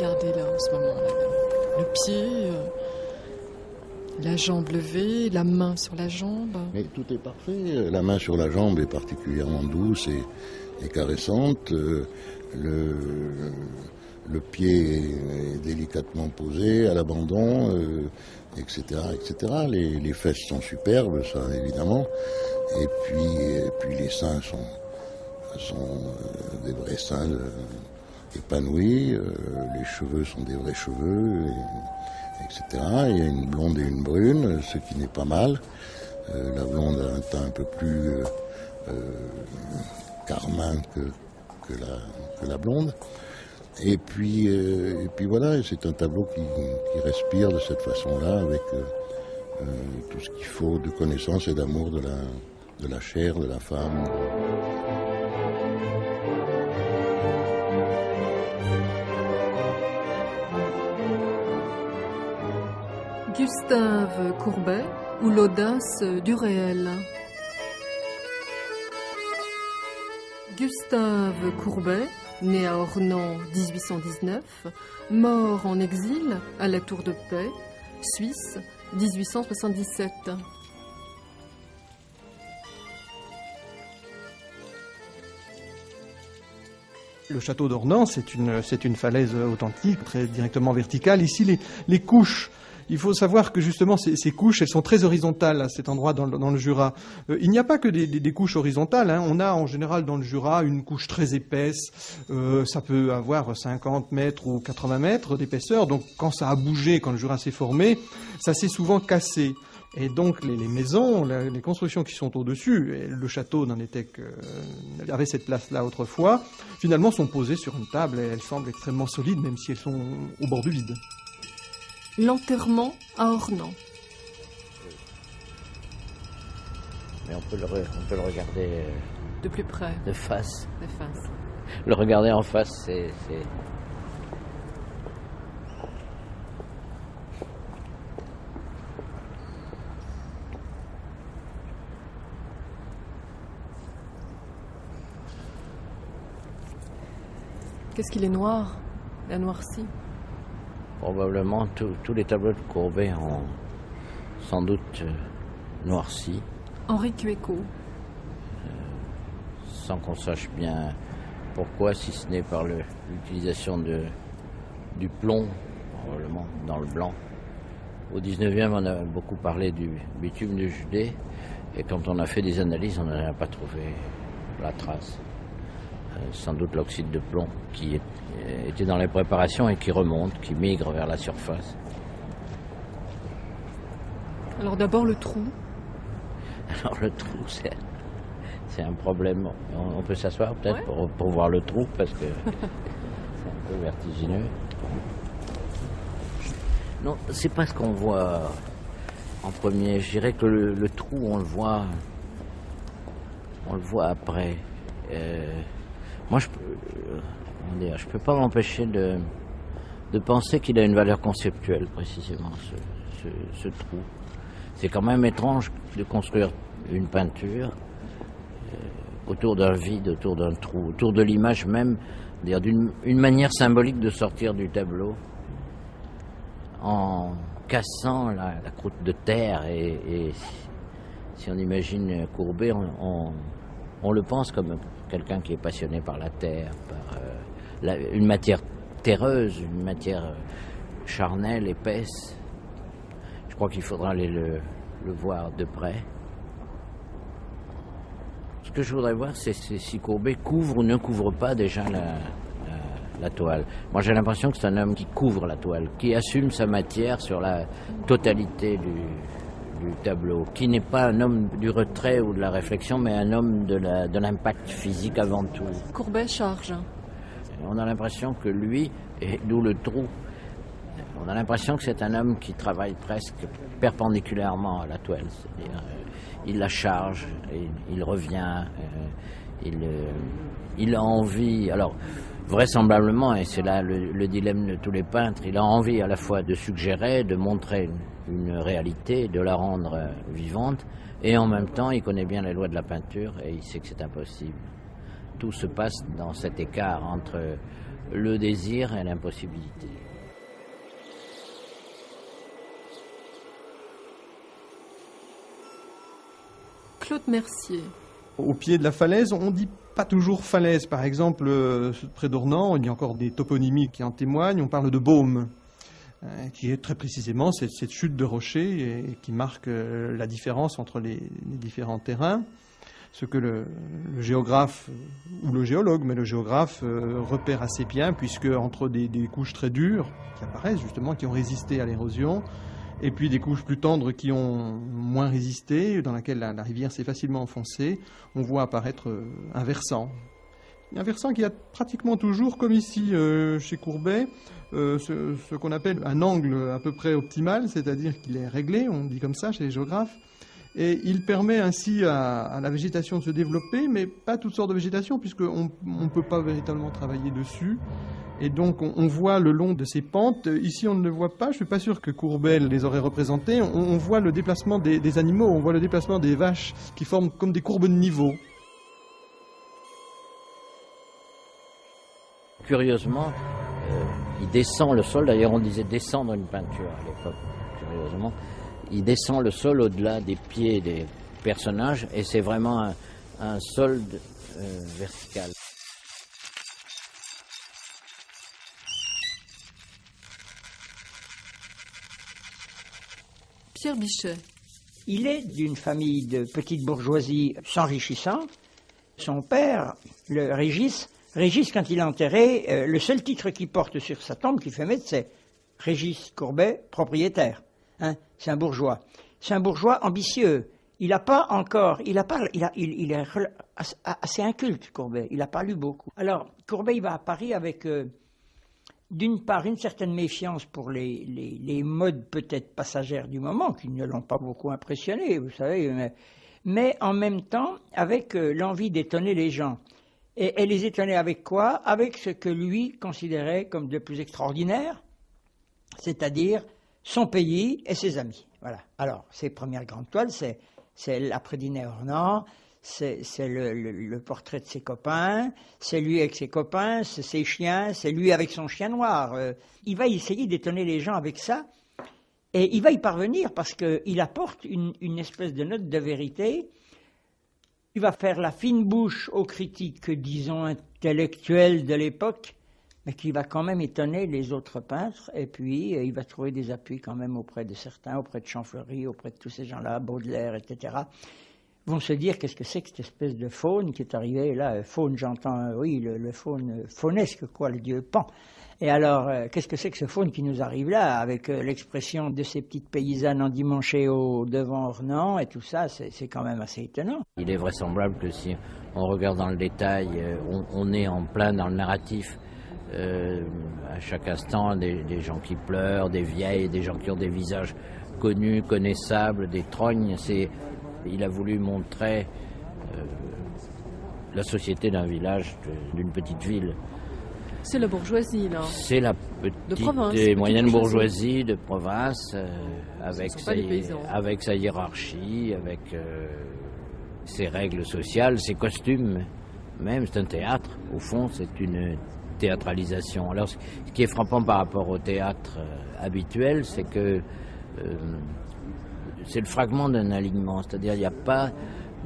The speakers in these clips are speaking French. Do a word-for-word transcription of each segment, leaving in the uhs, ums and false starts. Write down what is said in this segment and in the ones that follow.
regardez là en ce moment, là, le pied, euh, la jambe levée, la main sur la jambe. Mais tout est parfait. La main sur la jambe est particulièrement douce et, et caressante. Euh, le, le pied est, est délicatement posé à l'abandon, euh, et cetera, et cetera. Les, les fesses sont superbes, ça évidemment. Et puis, et puis les seins sont... sont euh, des vrais seins euh, épanouis, euh, les cheveux sont des vrais cheveux, et, etc. Il y a une blonde et une brune, ce qui n'est pas mal. Euh, la blonde a un teint un peu plus euh, euh, carmin que, que, la, que la blonde. Et puis, euh, et puis voilà, c'est un tableau qui, qui respire de cette façon-là, avec euh, euh, tout ce qu'il faut de connaissance et d'amour de la, de la chair, de la femme. Gustave Courbet ou l'audace du réel. Gustave Courbet, né à Ornans dix-huit cent dix-neuf, mort en exil à la Tour de Paix, Suisse, dix-huit cent soixante-dix-sept. Le château d'Ornans, c'est une, c'est une falaise authentique, très directement verticale. Ici, les, les couches. Il faut savoir que justement ces, ces couches, elles sont très horizontales à cet endroit dans le, dans le Jura. Euh, il n'y a pas que des, des, des couches horizontales, hein. On a en général dans le Jura une couche très épaisse, euh, ça peut avoir cinquante mètres ou quatre-vingts mètres d'épaisseur, donc quand ça a bougé, quand le Jura s'est formé, ça s'est souvent cassé. Et donc les, les maisons, les constructions qui sont au-dessus, et le château n'en était que, euh, avait cette place-là autrefois, finalement sont posées sur une table et elles semblent extrêmement solides même si elles sont au bord du vide. L'enterrement à Ornans. Mais on peut le, re, on peut le regarder euh, de plus près, de face. De face. Le regarder en face, c'est... Qu'est-ce qu'il est noir, la noircie? Probablement tous les tableaux de Courbet ont sans doute noirci. Henri Cueco. Euh, sans qu'on sache bien pourquoi, si ce n'est par l'utilisation du plomb, probablement dans le blanc. Au dix-neuvième, on a beaucoup parlé du bitume de Judée, et quand on a fait des analyses, on n'en a pas trouvé la trace. Euh, sans doute l'oxyde de plomb qui est était dans les préparations et qui remonte, qui migre vers la surface. Alors d'abord le trou. Alors le trou, c'est un problème. On, on peut s'asseoir peut-être ouais. pour, pour voir le trou, parce que c'est un peu vertigineux. Non, c'est pas ce qu'on voit en premier. Je dirais que le, le trou, on le voit, on le voit après. Euh, moi, je peux... Euh, Je ne peux pas m'empêcher de, de penser qu'il a une valeur conceptuelle, précisément, ce, ce, ce trou. C'est quand même étrange de construire une peinture euh, autour d'un vide, autour d'un trou, autour de l'image même, c'est-à-dire d'une une manière symbolique de sortir du tableau en cassant la, la croûte de terre. Et, et si on imagine Courbet, on, on, on le pense comme quelqu'un qui est passionné par la terre, par... Euh, La, une matière terreuse, une matière charnelle, épaisse. Je crois qu'il faudra aller le, le voir de près. Ce que je voudrais voir, c'est si Courbet couvre ou ne couvre pas déjà la, la, la toile. Moi, j'ai l'impression que c'est un homme qui couvre la toile, qui assume sa matière sur la totalité du, du tableau, qui n'est pas un homme du retrait ou de la réflexion, mais un homme de la, de l'impact physique avant tout. Courbet charge. On a l'impression que lui, et d'où le trou, on a l'impression que c'est un homme qui travaille presque perpendiculairement à la toile. C'est-à-dire, euh, il la charge, et il revient, euh, il, euh, il a envie. Alors, vraisemblablement, et c'est là le, le dilemme de tous les peintres, il a envie à la fois de suggérer, de montrer une, une réalité, de la rendre euh, vivante, et en même temps, il connaît bien les lois de la peinture et il sait que c'est impossible. Tout se passe dans cet écart entre le désir et l'impossibilité. Claude Mercier. Au pied de la falaise, on dit pas toujours falaise. Par exemple, euh, près d'Ornans, il y a encore des toponymies qui en témoignent. On parle de baume, euh, qui est très précisément cette, cette chute de rocher et, et qui marque euh, la différence entre les, les différents terrains. Ce que le, le géographe, ou le géologue, mais le géographe euh, repère assez bien, puisque entre des, des couches très dures qui apparaissent justement, qui ont résisté à l'érosion, et puis des couches plus tendres qui ont moins résisté, dans laquelle la, la rivière s'est facilement enfoncée, on voit apparaître un versant. Un versant qui a pratiquement toujours, comme ici euh, chez Courbet, euh, ce, ce qu'on appelle un angle à peu près optimal, c'est-à-dire qu'il est réglé, on dit comme ça chez les géographes, et il permet ainsi à, à la végétation de se développer, mais pas toutes sortes de végétation, puisqu'on ne peut pas véritablement travailler dessus. Et donc, on, on voit le long de ces pentes. Ici, on ne le voit pas. Je ne suis pas sûr que Courbet les aurait représentés. On, on voit le déplacement des, des animaux, on voit le déplacement des vaches qui forment comme des courbes de niveau. Curieusement, euh, il descend le sol. D'ailleurs, on disait descendre une peinture à l'époque. Curieusement, il descend le sol au-delà des pieds des personnages et c'est vraiment un, un sol euh, vertical. Pierre Bichet. Il est d'une famille de petite bourgeoisie s'enrichissant. Son père, le Régis, Régis quand il est enterré, euh, le seul titre qu'il porte sur sa tombe qui fait mettre, c'est Régis Courbet, propriétaire. Hein, c'est un bourgeois. C'est un bourgeois ambitieux. Il n'a pas encore, il a pas, il, a, il, il est assez inculte, Courbet. Il n'a pas lu beaucoup. Alors, Courbet, il va à Paris avec... Euh, d'une part, une certaine méfiance pour les, les, les modes peut-être passagères du moment, qui ne l'ont pas beaucoup impressionné, vous savez, mais, mais en même temps, avec euh, l'envie d'étonner les gens. Et, et les étonner avec quoi? Avec ce que lui considérait comme de plus extraordinaire, c'est-à-dire son pays et ses amis. Voilà. Alors, ses premières grandes toiles, c'est l'après-dîner Ornans, c'est le, le, le portrait de ses copains, c'est lui avec ses copains, c'est ses chiens, c'est lui avec son chien noir. Euh, il va essayer d'étonner les gens avec ça, et il va y parvenir parce qu'il apporte une, une espèce de note de vérité. Il va faire la fine bouche aux critiques, disons, intellectuelles de l'époque, mais qui va quand même étonner les autres peintres, et puis euh, il va trouver des appuis quand même auprès de certains, auprès de Chanfleury, auprès de tous ces gens-là, Baudelaire, et cetera, vont se dire qu'est-ce que c'est que cette espèce de faune qui est arrivée là, faune j'entends, oui, le, le faune faunesque quoi, le dieu Pan. Et alors, euh, qu'est-ce que c'est que ce faune qui nous arrive là, avec euh, l'expression de ces petites paysannes endimanchées au devant Ornans et tout ça, c'est quand même assez étonnant. Il est vraisemblable que si on regarde dans le détail, euh, on, on est en plein dans le narratif. Euh, à chaque instant, des, des gens qui pleurent, des vieilles, des gens qui ont des visages connus, connaissables, des trognes, c'est... Il a voulu montrer euh, la société d'un village, d'une petite ville. C'est la bourgeoisie, là. C'est la petite et moyenne bourgeoisie de province, euh, avec, sa, avec sa hiérarchie, avec euh, ses règles sociales, ses costumes. Même, c'est un théâtre. Au fond, c'est une théâtralisation. Alors, ce qui est frappant par rapport au théâtre euh, habituel, c'est que... Euh, c'est le fragment d'un alignement, c'est-à-dire il n'y a pas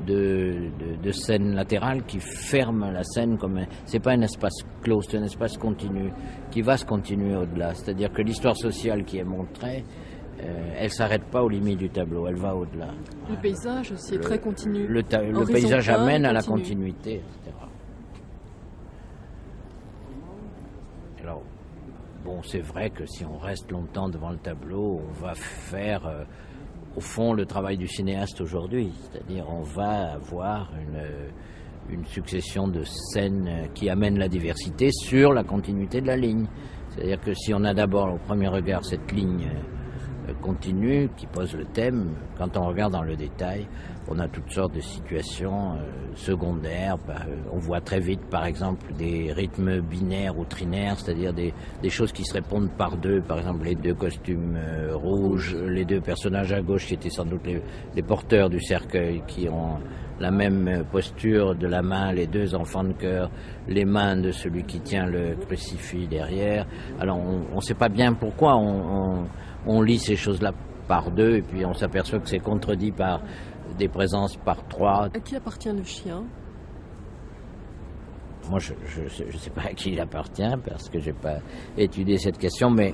de, de, de scène latérale qui ferme la scène comme un... C'est pas un espace clos, c'est un espace continu, qui va se continuer au-delà. C'est-à-dire que l'histoire sociale qui est montrée, euh, elle ne s'arrête pas aux limites du tableau, elle va au-delà. Le paysage aussi est très continu. Le, ta, le paysage amène à la continuité, et cetera. Alors, bon, c'est vrai que si on reste longtemps devant le tableau, on va faire... Euh, au fond, le travail du cinéaste aujourd'hui, c'est-à-dire on va avoir une, une succession de scènes qui amènent la diversité sur la continuité de la ligne. C'est-à-dire que si on a d'abord au premier regard cette ligne continue qui pose le thème, quand on regarde dans le détail, on a toutes sortes de situations secondaires. On voit très vite, par exemple, des rythmes binaires ou trinaires, c'est-à-dire des, des choses qui se répondent par deux. Par exemple, les deux costumes rouges, les deux personnages à gauche qui étaient sans doute les, les porteurs du cercueil, qui ont la même posture de la main, les deux enfants de cœur, les mains de celui qui tient le crucifix derrière. Alors on ne sait pas bien pourquoi on, on, on lit ces choses-là par deux et puis on s'aperçoit que c'est contredit par des présences par trois. À qui appartient le chien ? Moi, je ne sais, sais pas à qui il appartient parce que je n'ai pas étudié cette question, mais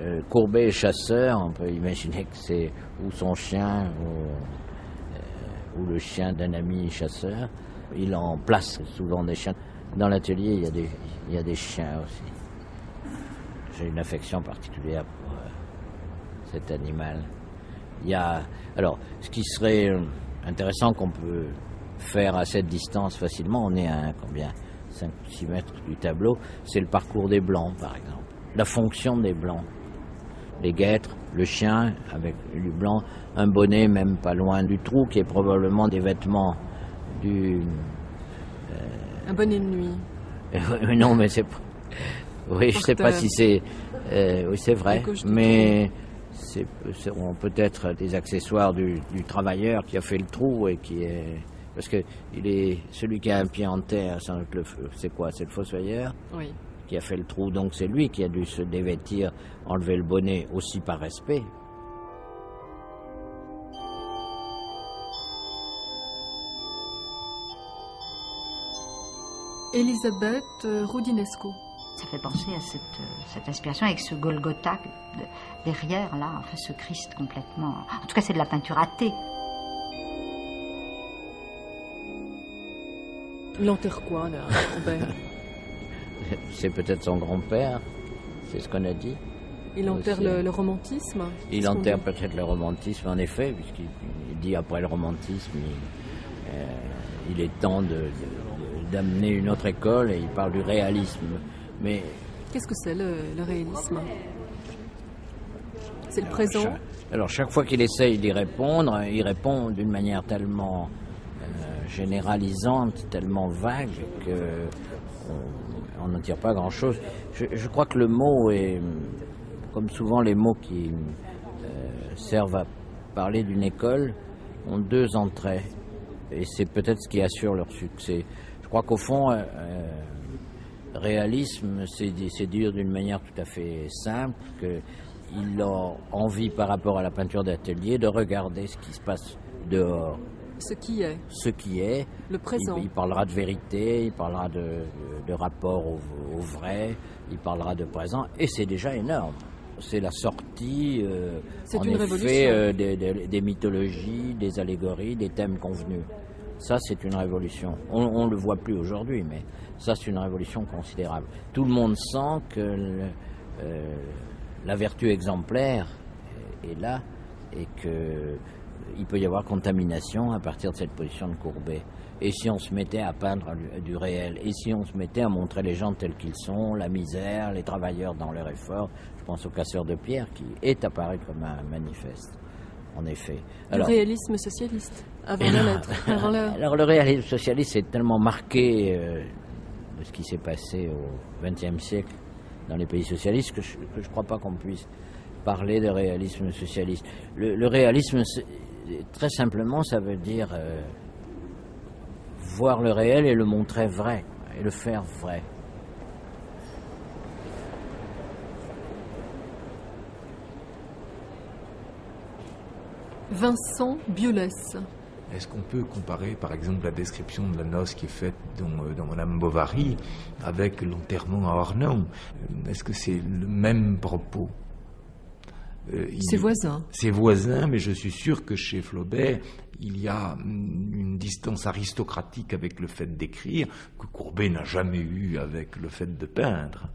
euh, Courbet est chasseur, on peut imaginer que c'est ou son chien ou, euh, ou le chien d'un ami chasseur. Il en place souvent des chiens. Dans l'atelier, il y a des, il y a des chiens aussi. J'ai une affection particulière pour euh, cet animal. Il y a, alors, ce qui serait intéressant qu'on peut faire à cette distance facilement, on est à combien, cinq six mètres du tableau, c'est le parcours des blancs par exemple. La fonction des blancs. Les guêtres, le chien avec du blanc, un bonnet même pas loin du trou qui est probablement des vêtements du... Euh... Un bonnet de nuit. Non mais c'est... Oui, je sais pas si c'est... Euh, oui c'est vrai, mais... C'est, seront peut-être des accessoires du, du travailleur qui a fait le trou et qui est... Parce que il est celui qui a un pied en terre, sans doute le feu. C'est quoi? C'est le fossoyeur, oui, qui a fait le trou. Donc c'est lui qui a dû se dévêtir, enlever le bonnet, aussi par respect. Elisabeth Roudinesco. Ça fait penser à cette, cette inspiration avec ce Golgotha derrière, là, enfin ce Christ complètement. En tout cas, c'est de la peinture athée. L'enterre quoi, là, Courbet? C'est peut-être son grand-père, c'est ce qu'on a dit. Il enterre le, le romantisme? Il enterre peut-être le romantisme, en effet, puisqu'il dit après le romantisme, il, euh, il est temps de, de, d'amener une autre école et il parle du réalisme. Mais qu'est-ce que c'est le, le réalisme? C'est le alors, présent chaque, alors chaque fois qu'il essaye d'y répondre, il répond d'une manière tellement... généralisante, tellement vague qu'on n'en tire pas grand-chose. Je, je crois que le mot est, comme souvent les mots qui euh, servent à parler d'une école, ont deux entrées. Et c'est peut-être ce qui assure leur succès. Je crois qu'au fond, euh, réalisme, c'est, c'est dire d'une manière tout à fait simple qu'il a envie, par rapport à la peinture d'atelier, de regarder ce qui se passe dehors. Ce qui est. Ce qui est. Le présent. Il, il parlera de vérité, il parlera de, de, de rapport au, au vrai, il parlera de présent, et c'est déjà énorme. C'est la sortie, euh, c'est en une effet, révolution. Euh, des, des, des mythologies, des allégories, des thèmes convenus. Ça, c'est une révolution. On ne le voit plus aujourd'hui, mais ça, c'est une révolution considérable. Tout le monde sent que le, euh, la vertu exemplaire est là, et que... il peut y avoir contamination à partir de cette position de Courbet. Et si on se mettait à peindre du réel, et si on se mettait à montrer les gens tels qu'ils sont, la misère, les travailleurs dans leur effort, je pense au casseur de pierre qui est apparu comme un manifeste, en effet. Alors, le réalisme socialiste, avant la lettre, avant la... Alors le réalisme socialiste est tellement marqué euh, de ce qui s'est passé au vingtième siècle dans les pays socialistes que je ne crois pas qu'on puisse parler de réalisme socialiste. Le, le réalisme... Très simplement, ça veut dire euh, voir le réel et le montrer vrai, et le faire vrai. Vincent Bioulès. Est-ce qu'on peut comparer, par exemple, la description de la noce qui est faite dans, dans Madame Bovary avec l'enterrement à Ornans? Est-ce que c'est le même propos? Euh, ses voisins. Ses voisins, mais je suis sûr que chez Flaubert, il y a une distance aristocratique avec le fait d'écrire que Courbet n'a jamais eu avec le fait de peindre.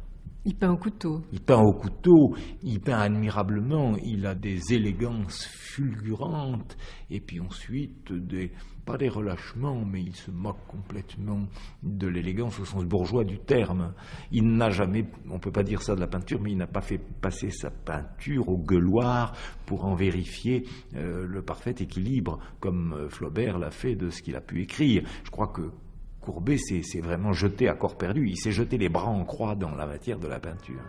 Il peint au couteau. Il peint au couteau, il peint admirablement, il a des élégances fulgurantes, et puis ensuite, des, pas des relâchements, mais il se moque complètement de l'élégance au sens bourgeois du terme. Il n'a jamais, on ne peut pas dire ça de la peinture, mais il n'a pas fait passer sa peinture au gueuloir pour en vérifier euh, le parfait équilibre, comme Flaubert l'a fait de ce qu'il a pu écrire. Je crois que Courbet s'est vraiment jeté à corps perdu, il s'est jeté les bras en croix dans la matière de la peinture.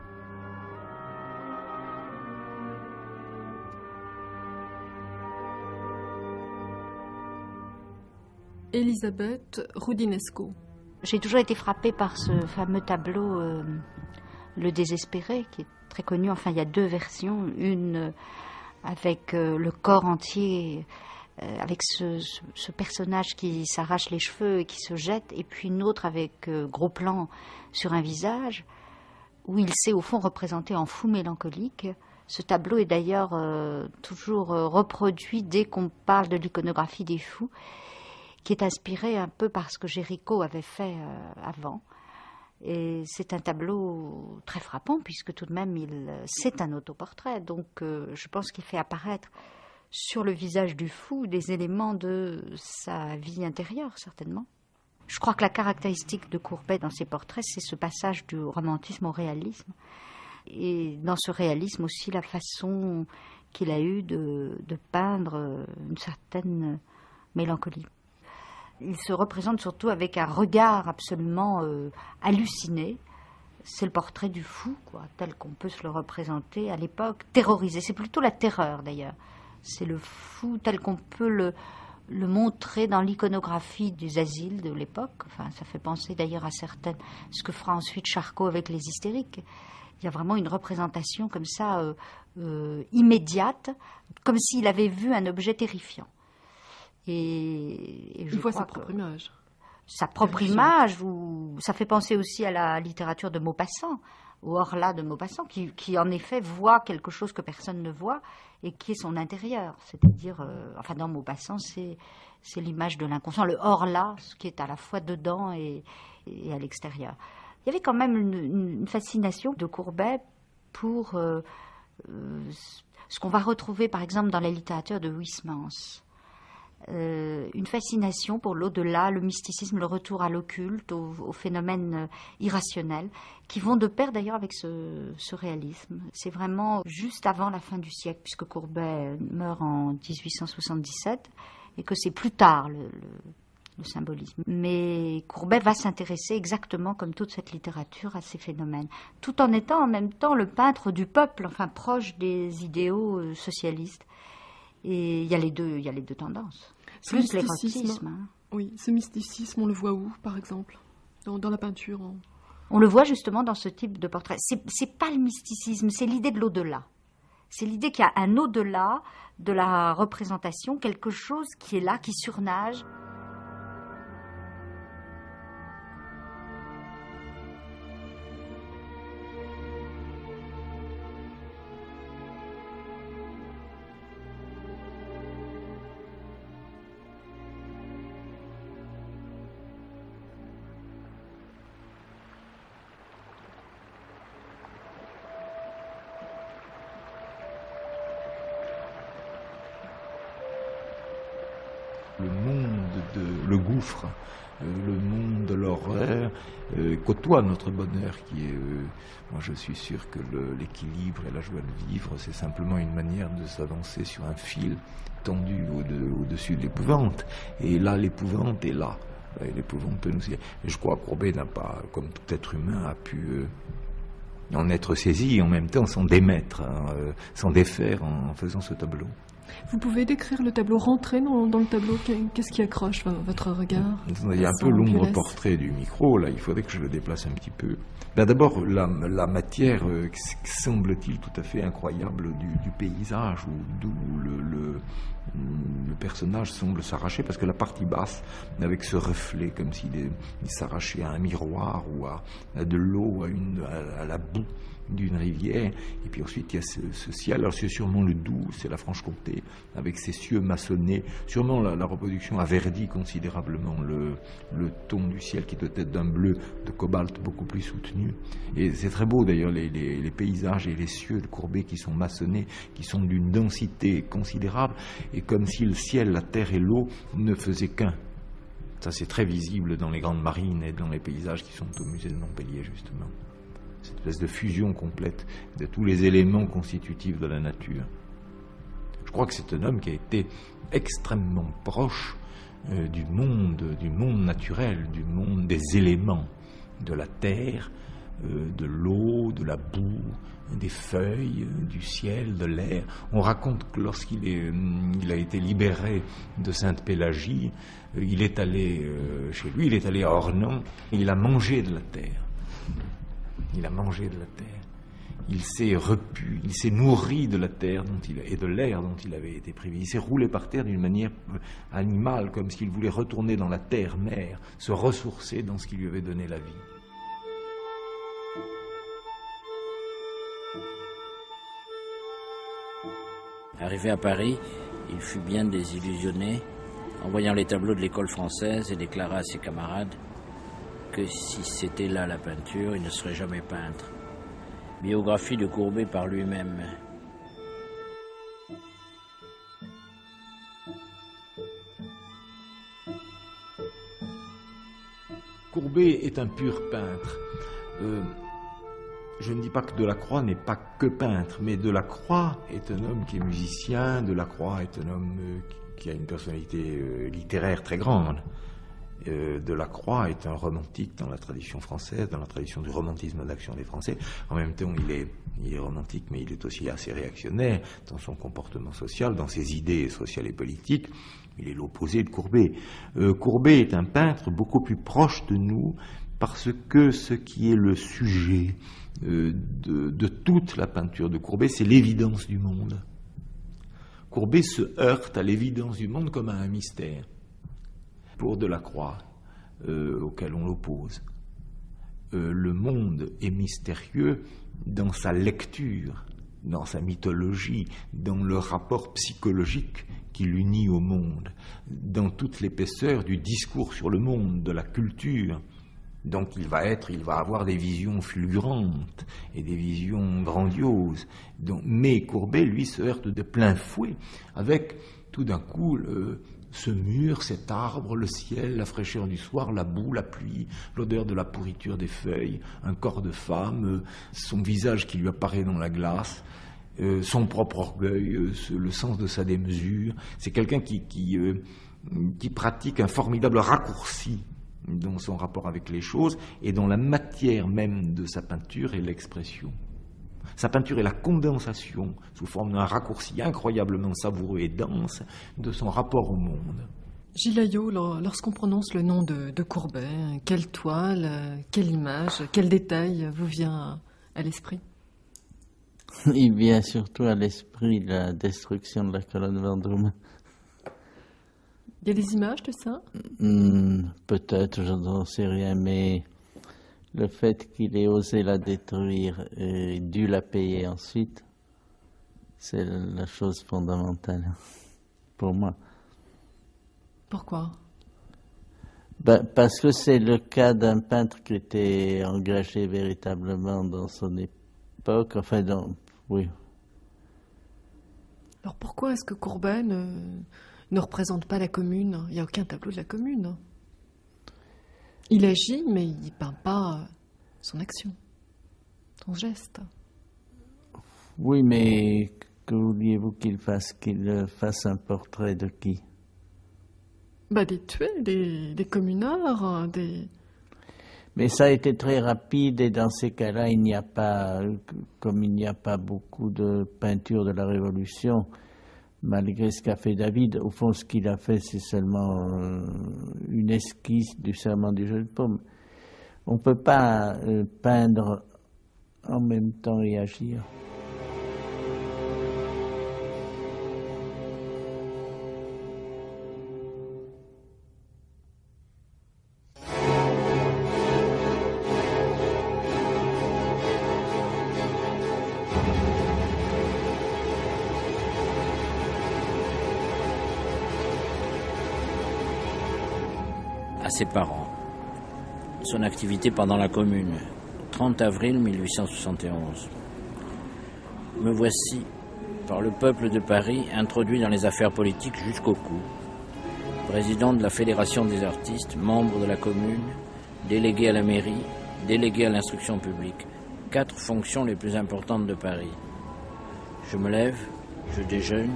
Elisabeth Roudinesco. J'ai toujours été frappée par ce fameux tableau euh, Le désespéré, qui est très connu. Enfin, il y a deux versions, une avec euh, le corps entier, euh, avec ce, ce, ce personnage qui s'arrache les cheveux et qui se jette, et puis une autre avec euh, gros plan sur un visage, où il s'est au fond représenté en fou mélancolique. Ce tableau est d'ailleurs euh, toujours euh, reproduit dès qu'on parle de l'iconographie des fous, qui est inspiré un peu par ce que Géricault avait fait euh, avant. Et c'est un tableau très frappant, puisque tout de même, il, c'est un autoportrait. Donc, euh, je pense qu'il fait apparaître sur le visage du fou des éléments de sa vie intérieure, certainement. Je crois que la caractéristique de Courbet dans ses portraits, c'est ce passage du romantisme au réalisme. Et dans ce réalisme aussi, la façon qu'il a eue de, de peindre une certaine mélancolie. Il se représente surtout avec un regard absolument euh, halluciné. C'est le portrait du fou, quoi, tel qu'on peut se le représenter à l'époque, terrorisé. C'est plutôt la terreur, d'ailleurs. C'est le fou tel qu'on peut le, le montrer dans l'iconographie des asiles de l'époque. Enfin, ça fait penser d'ailleurs à certaines, ce que fera ensuite Charcot avec les hystériques. Il y a vraiment une représentation comme ça, euh, euh, immédiate, comme s'il avait vu un objet terrifiant. Et, et je il voit sa propre image. Sa propre image, ou ça fait penser aussi à la littérature de Maupassant, au Ornans de Maupassant, qui, qui en effet voit quelque chose que personne ne voit et qui est son intérieur. C'est-à-dire, euh, enfin dans Maupassant, c'est, c'est l'image de l'inconscient, le Ornans, ce qui est à la fois dedans et, et à l'extérieur. Il y avait quand même une, une fascination de Courbet pour euh, euh, ce qu'on va retrouver par exemple dans la littérature de Huysmans. Euh, une fascination pour l'au-delà, le mysticisme, le retour à l'occulte, aux, aux phénomènes irrationnels, qui vont de pair d'ailleurs avec ce, ce réalisme. C'est vraiment juste avant la fin du siècle, puisque Courbet meurt en dix-huit cent soixante-dix-sept, et que c'est plus tard le, le, le symbolisme. Mais Courbet va s'intéresser exactement comme toute cette littérature à ces phénomènes, tout en étant en même temps le peintre du peuple, enfin proche des idéaux socialistes. Et il y a les deux, il y a les deux tendances. Ce Plus l'érotisme. Hein. Oui, ce mysticisme, on le voit où, par exemple, dans, dans la peinture on... on le voit justement dans ce type de portrait. C'est, c'est pas le mysticisme, c'est l'idée de l'au-delà. C'est l'idée qu'il y a un au-delà de la représentation, quelque chose qui est là, qui surnage. Le monde de l'horreur euh, côtoie notre bonheur qui est... Euh, moi je suis sûr que le, l'équilibre et la joie de vivre, c'est simplement une manière de s'avancer sur un fil tendu au de, au-dessus de l'épouvante. Et là, l'épouvante est là. Et l'épouvante peut nous... Et je crois que Courbet n'a pas, comme tout être humain, a pu... Euh, en être saisi et en même temps s'en démettre, hein, euh, s'en défaire en, en faisant ce tableau. Vous pouvez décrire le tableau, rentrer dans, dans le tableau, qu'est-ce qui accroche votre regard? Il y a un peu l'ombre portrait du micro, là, il faudrait que je le déplace un petit peu. Ben d'abord, la, la matière, euh, semble-t-il, tout à fait incroyable du, du paysage, où, d'où le, le, le personnage semble s'arracher, parce que la partie basse, avec ce reflet, comme s'il est, il s'arrachait à un miroir, ou à, à de l'eau, à, une, à, à la boue d'une rivière, et puis ensuite il y a ce, ce ciel, alors c'est sûrement le Doubs, c'est la Franche-Comté, avec ses cieux maçonnés, sûrement la, la reproduction averdit considérablement le, le ton du ciel qui doit être d'un bleu de cobalt beaucoup plus soutenu, et c'est très beau d'ailleurs les, les, les paysages et les cieux de Courbet qui sont maçonnés, qui sont d'une densité considérable, et comme si le ciel, la terre et l'eau ne faisaient qu'un. Ça c'est très visible dans les grandes marines et dans les paysages qui sont au musée de Montpellier justement. Cette espèce de fusion complète de tous les éléments constitutifs de la nature. Je crois que c'est un homme qui a été extrêmement proche euh, du monde, du monde naturel, du monde des éléments, de la terre, euh, de l'eau, de la boue, des feuilles, du ciel, de l'air. On raconte que lorsqu'il est, il a été libéré de Sainte-Pélagie, il est allé chez lui, il est allé à Ornans, et il a mangé de la terre. Il a mangé de la terre. Il s'est repu, il s'est nourri de la terre dont il, et de l'air dont il avait été privé. Il s'est roulé par terre d'une manière animale, comme s'il voulait retourner dans la terre-mère, se ressourcer dans ce qui lui avait donné la vie. Arrivé à Paris, il fut bien désillusionné en voyant les tableaux de l'école française et déclara à ses camarades que si c'était là la peinture, il ne serait jamais peintre. Biographie de Courbet par lui-même. Courbet est un pur peintre. Euh, je ne dis pas que Delacroix n'est pas que peintre, mais Delacroix est un homme qui est musicien, Delacroix est un homme euh, qui a une personnalité euh, littéraire très grande. Euh, Delacroix est un romantique dans la tradition française, dans la tradition du romantisme d'action des Français. En même temps, il est, il est romantique, mais il est aussi assez réactionnaire dans son comportement social, dans ses idées sociales et politiques. Il est l'opposé de Courbet. Euh, Courbet est un peintre beaucoup plus proche de nous parce que ce qui est le sujet euh, de, de toute la peinture de Courbet, c'est l'évidence du monde. Courbet se heurte à l'évidence du monde comme à un mystère. Pour Delacroix, euh, auquel on l'oppose. Euh, le monde est mystérieux dans sa lecture, dans sa mythologie, dans le rapport psychologique qui l'unit au monde, dans toute l'épaisseur du discours sur le monde, de la culture. Donc il va être, il va avoir des visions fulgurantes et des visions grandioses. Donc, mais Courbet, lui, se heurte de plein fouet avec tout d'un coup le... ce mur, cet arbre, le ciel, la fraîcheur du soir, la boue, la pluie, l'odeur de la pourriture des feuilles, un corps de femme, son visage qui lui apparaît dans la glace, son propre orgueil, le sens de sa démesure. C'est quelqu'un qui, qui, qui pratique un formidable raccourci dans son rapport avec les choses et dans la matière même de sa peinture et l'expression. Sa peinture est la condensation, sous forme d'un raccourci incroyablement savoureux et dense, de son rapport au monde. Gilles Aillaud, lorsqu'on prononce le nom de, de Courbet, quelle toile, quelle image, quel détail vous vient à l'esprit? Il vient surtout à l'esprit la destruction de la colonne Vendôme. Il y a des images de ça? mmh, Peut-être, je n'en sais rien, mais... le fait qu'il ait osé la détruire et dû la payer ensuite, c'est la chose fondamentale pour moi. Pourquoi? Ben, parce que c'est le cas d'un peintre qui était engagé véritablement dans son époque. Enfin, dans, oui. Alors pourquoi est-ce que Courbet ne, ne représente pas la Commune? Il n'y a aucun tableau de la Commune. Il agit, mais il ne peint pas son action, son geste. Oui, mais que vouliez-vous qu'il fasse? Qu'il fasse un portrait de qui? Bah, des tués, des, des communards, des... Mais ça a été très rapide et dans ces cas-là, il n'y a pas, comme il n'y a pas beaucoup de peintures de la Révolution... malgré ce qu'a fait David, au fond, ce qu'il a fait, c'est seulement euh, une esquisse du serment du jeu de paume. On ne peut pas euh, peindre en même temps et agir. Ses parents. Son activité pendant la Commune. trente avril mille huit cent soixante et onze. Me voici, par le peuple de Paris, introduit dans les affaires politiques jusqu'au cou. Président de la Fédération des artistes, membre de la Commune, délégué à la mairie, délégué à l'instruction publique. Quatre fonctions les plus importantes de Paris. Je me lève, je déjeune,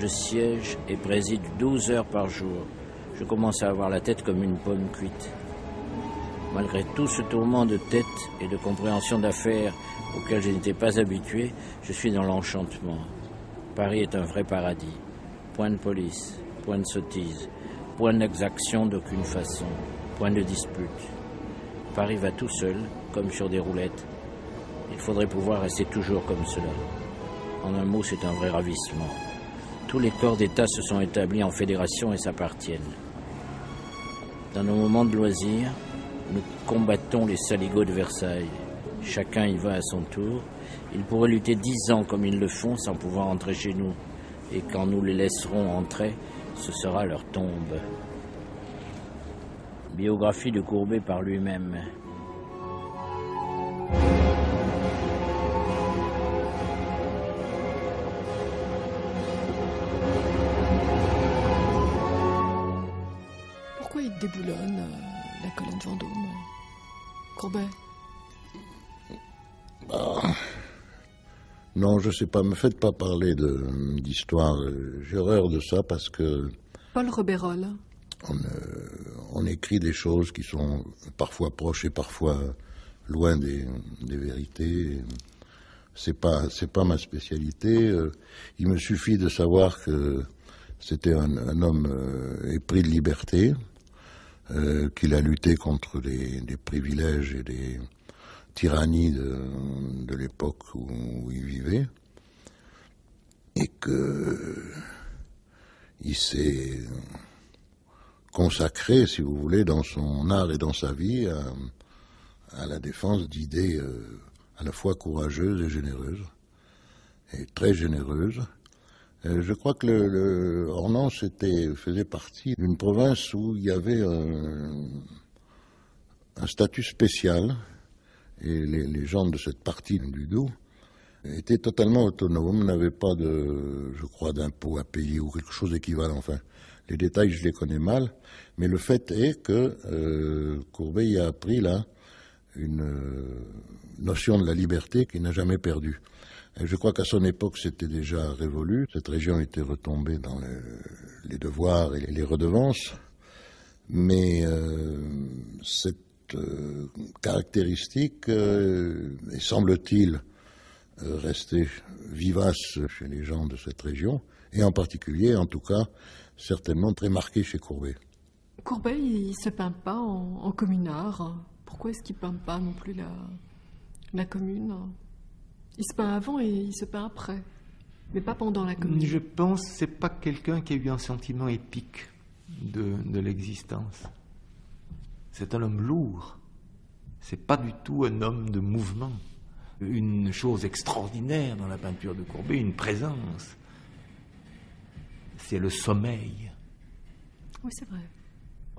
je siège et préside douze heures par jour. Je commence à avoir la tête comme une pomme cuite. Malgré tout ce tourment de tête et de compréhension d'affaires auquel je n'étais pas habitué, je suis dans l'enchantement. Paris est un vrai paradis. Point de police, point de sottise, point d'exaction d'aucune façon, point de dispute. Paris va tout seul, comme sur des roulettes. Il faudrait pouvoir rester toujours comme cela. En un mot, c'est un vrai ravissement. Tous les corps d'État se sont établis en fédération et s'appartiennent. Dans nos moments de loisirs, nous combattons les saligots de Versailles. Chacun y va à son tour. Ils pourraient lutter dix ans comme ils le font sans pouvoir entrer chez nous. Et quand nous les laisserons entrer, ce sera leur tombe. Biographie de Courbet par lui-même. Pourquoi il déboulonne euh, la colonne Vendôme, Courbet? Bah, non, je sais pas. Me faites pas parler d'histoire. J'ai horreur de ça parce que... Paul Rebeyrolle. On, euh, on écrit des choses qui sont parfois proches et parfois loin des, des vérités. C'est pas, c'est pas ma spécialité. Il me suffit de savoir que c'était un, un homme épris de liberté, euh, qu'il a lutté contre les, les privilèges et les tyrannies de, de l'époque où, où il vivait, et que il s'est consacré, si vous voulez, dans son art et dans sa vie à, à la défense d'idées euh, à la fois courageuses et généreuses, et très généreuses. Euh, je crois que le, le Ornans était, faisait partie d'une province où il y avait un, un statut spécial, et les, les gens de cette partie du Doubs étaient totalement autonomes, n'avaient pas de, je crois, d'impôts à payer ou quelque chose d'équivalent, enfin. Les détails, je les connais mal, mais le fait est que euh, Courbet y a appris là une euh, notion de la liberté qu'il n'a jamais perdue. Et je crois qu'à son époque, c'était déjà révolu. Cette région était retombée dans le, les devoirs et les redevances, mais euh, cette euh, caractéristique euh, est, semble-t-il, euh, restée vivace chez les gens de cette région, et en particulier, en tout cas, certainement très marqué chez Courbet. Courbet, il ne se peint pas en, en communard. Pourquoi est-ce qu'il ne peint pas non plus la, la commune? Il se peint avant et il se peint après, mais pas pendant la commune. Je pense que ce n'est pas quelqu'un qui a eu un sentiment épique de, de l'existence. C'est un homme lourd. Ce n'est pas du tout un homme de mouvement. Une chose extraordinaire dans la peinture de Courbet, une présence. C'est le sommeil. Oui, c'est vrai.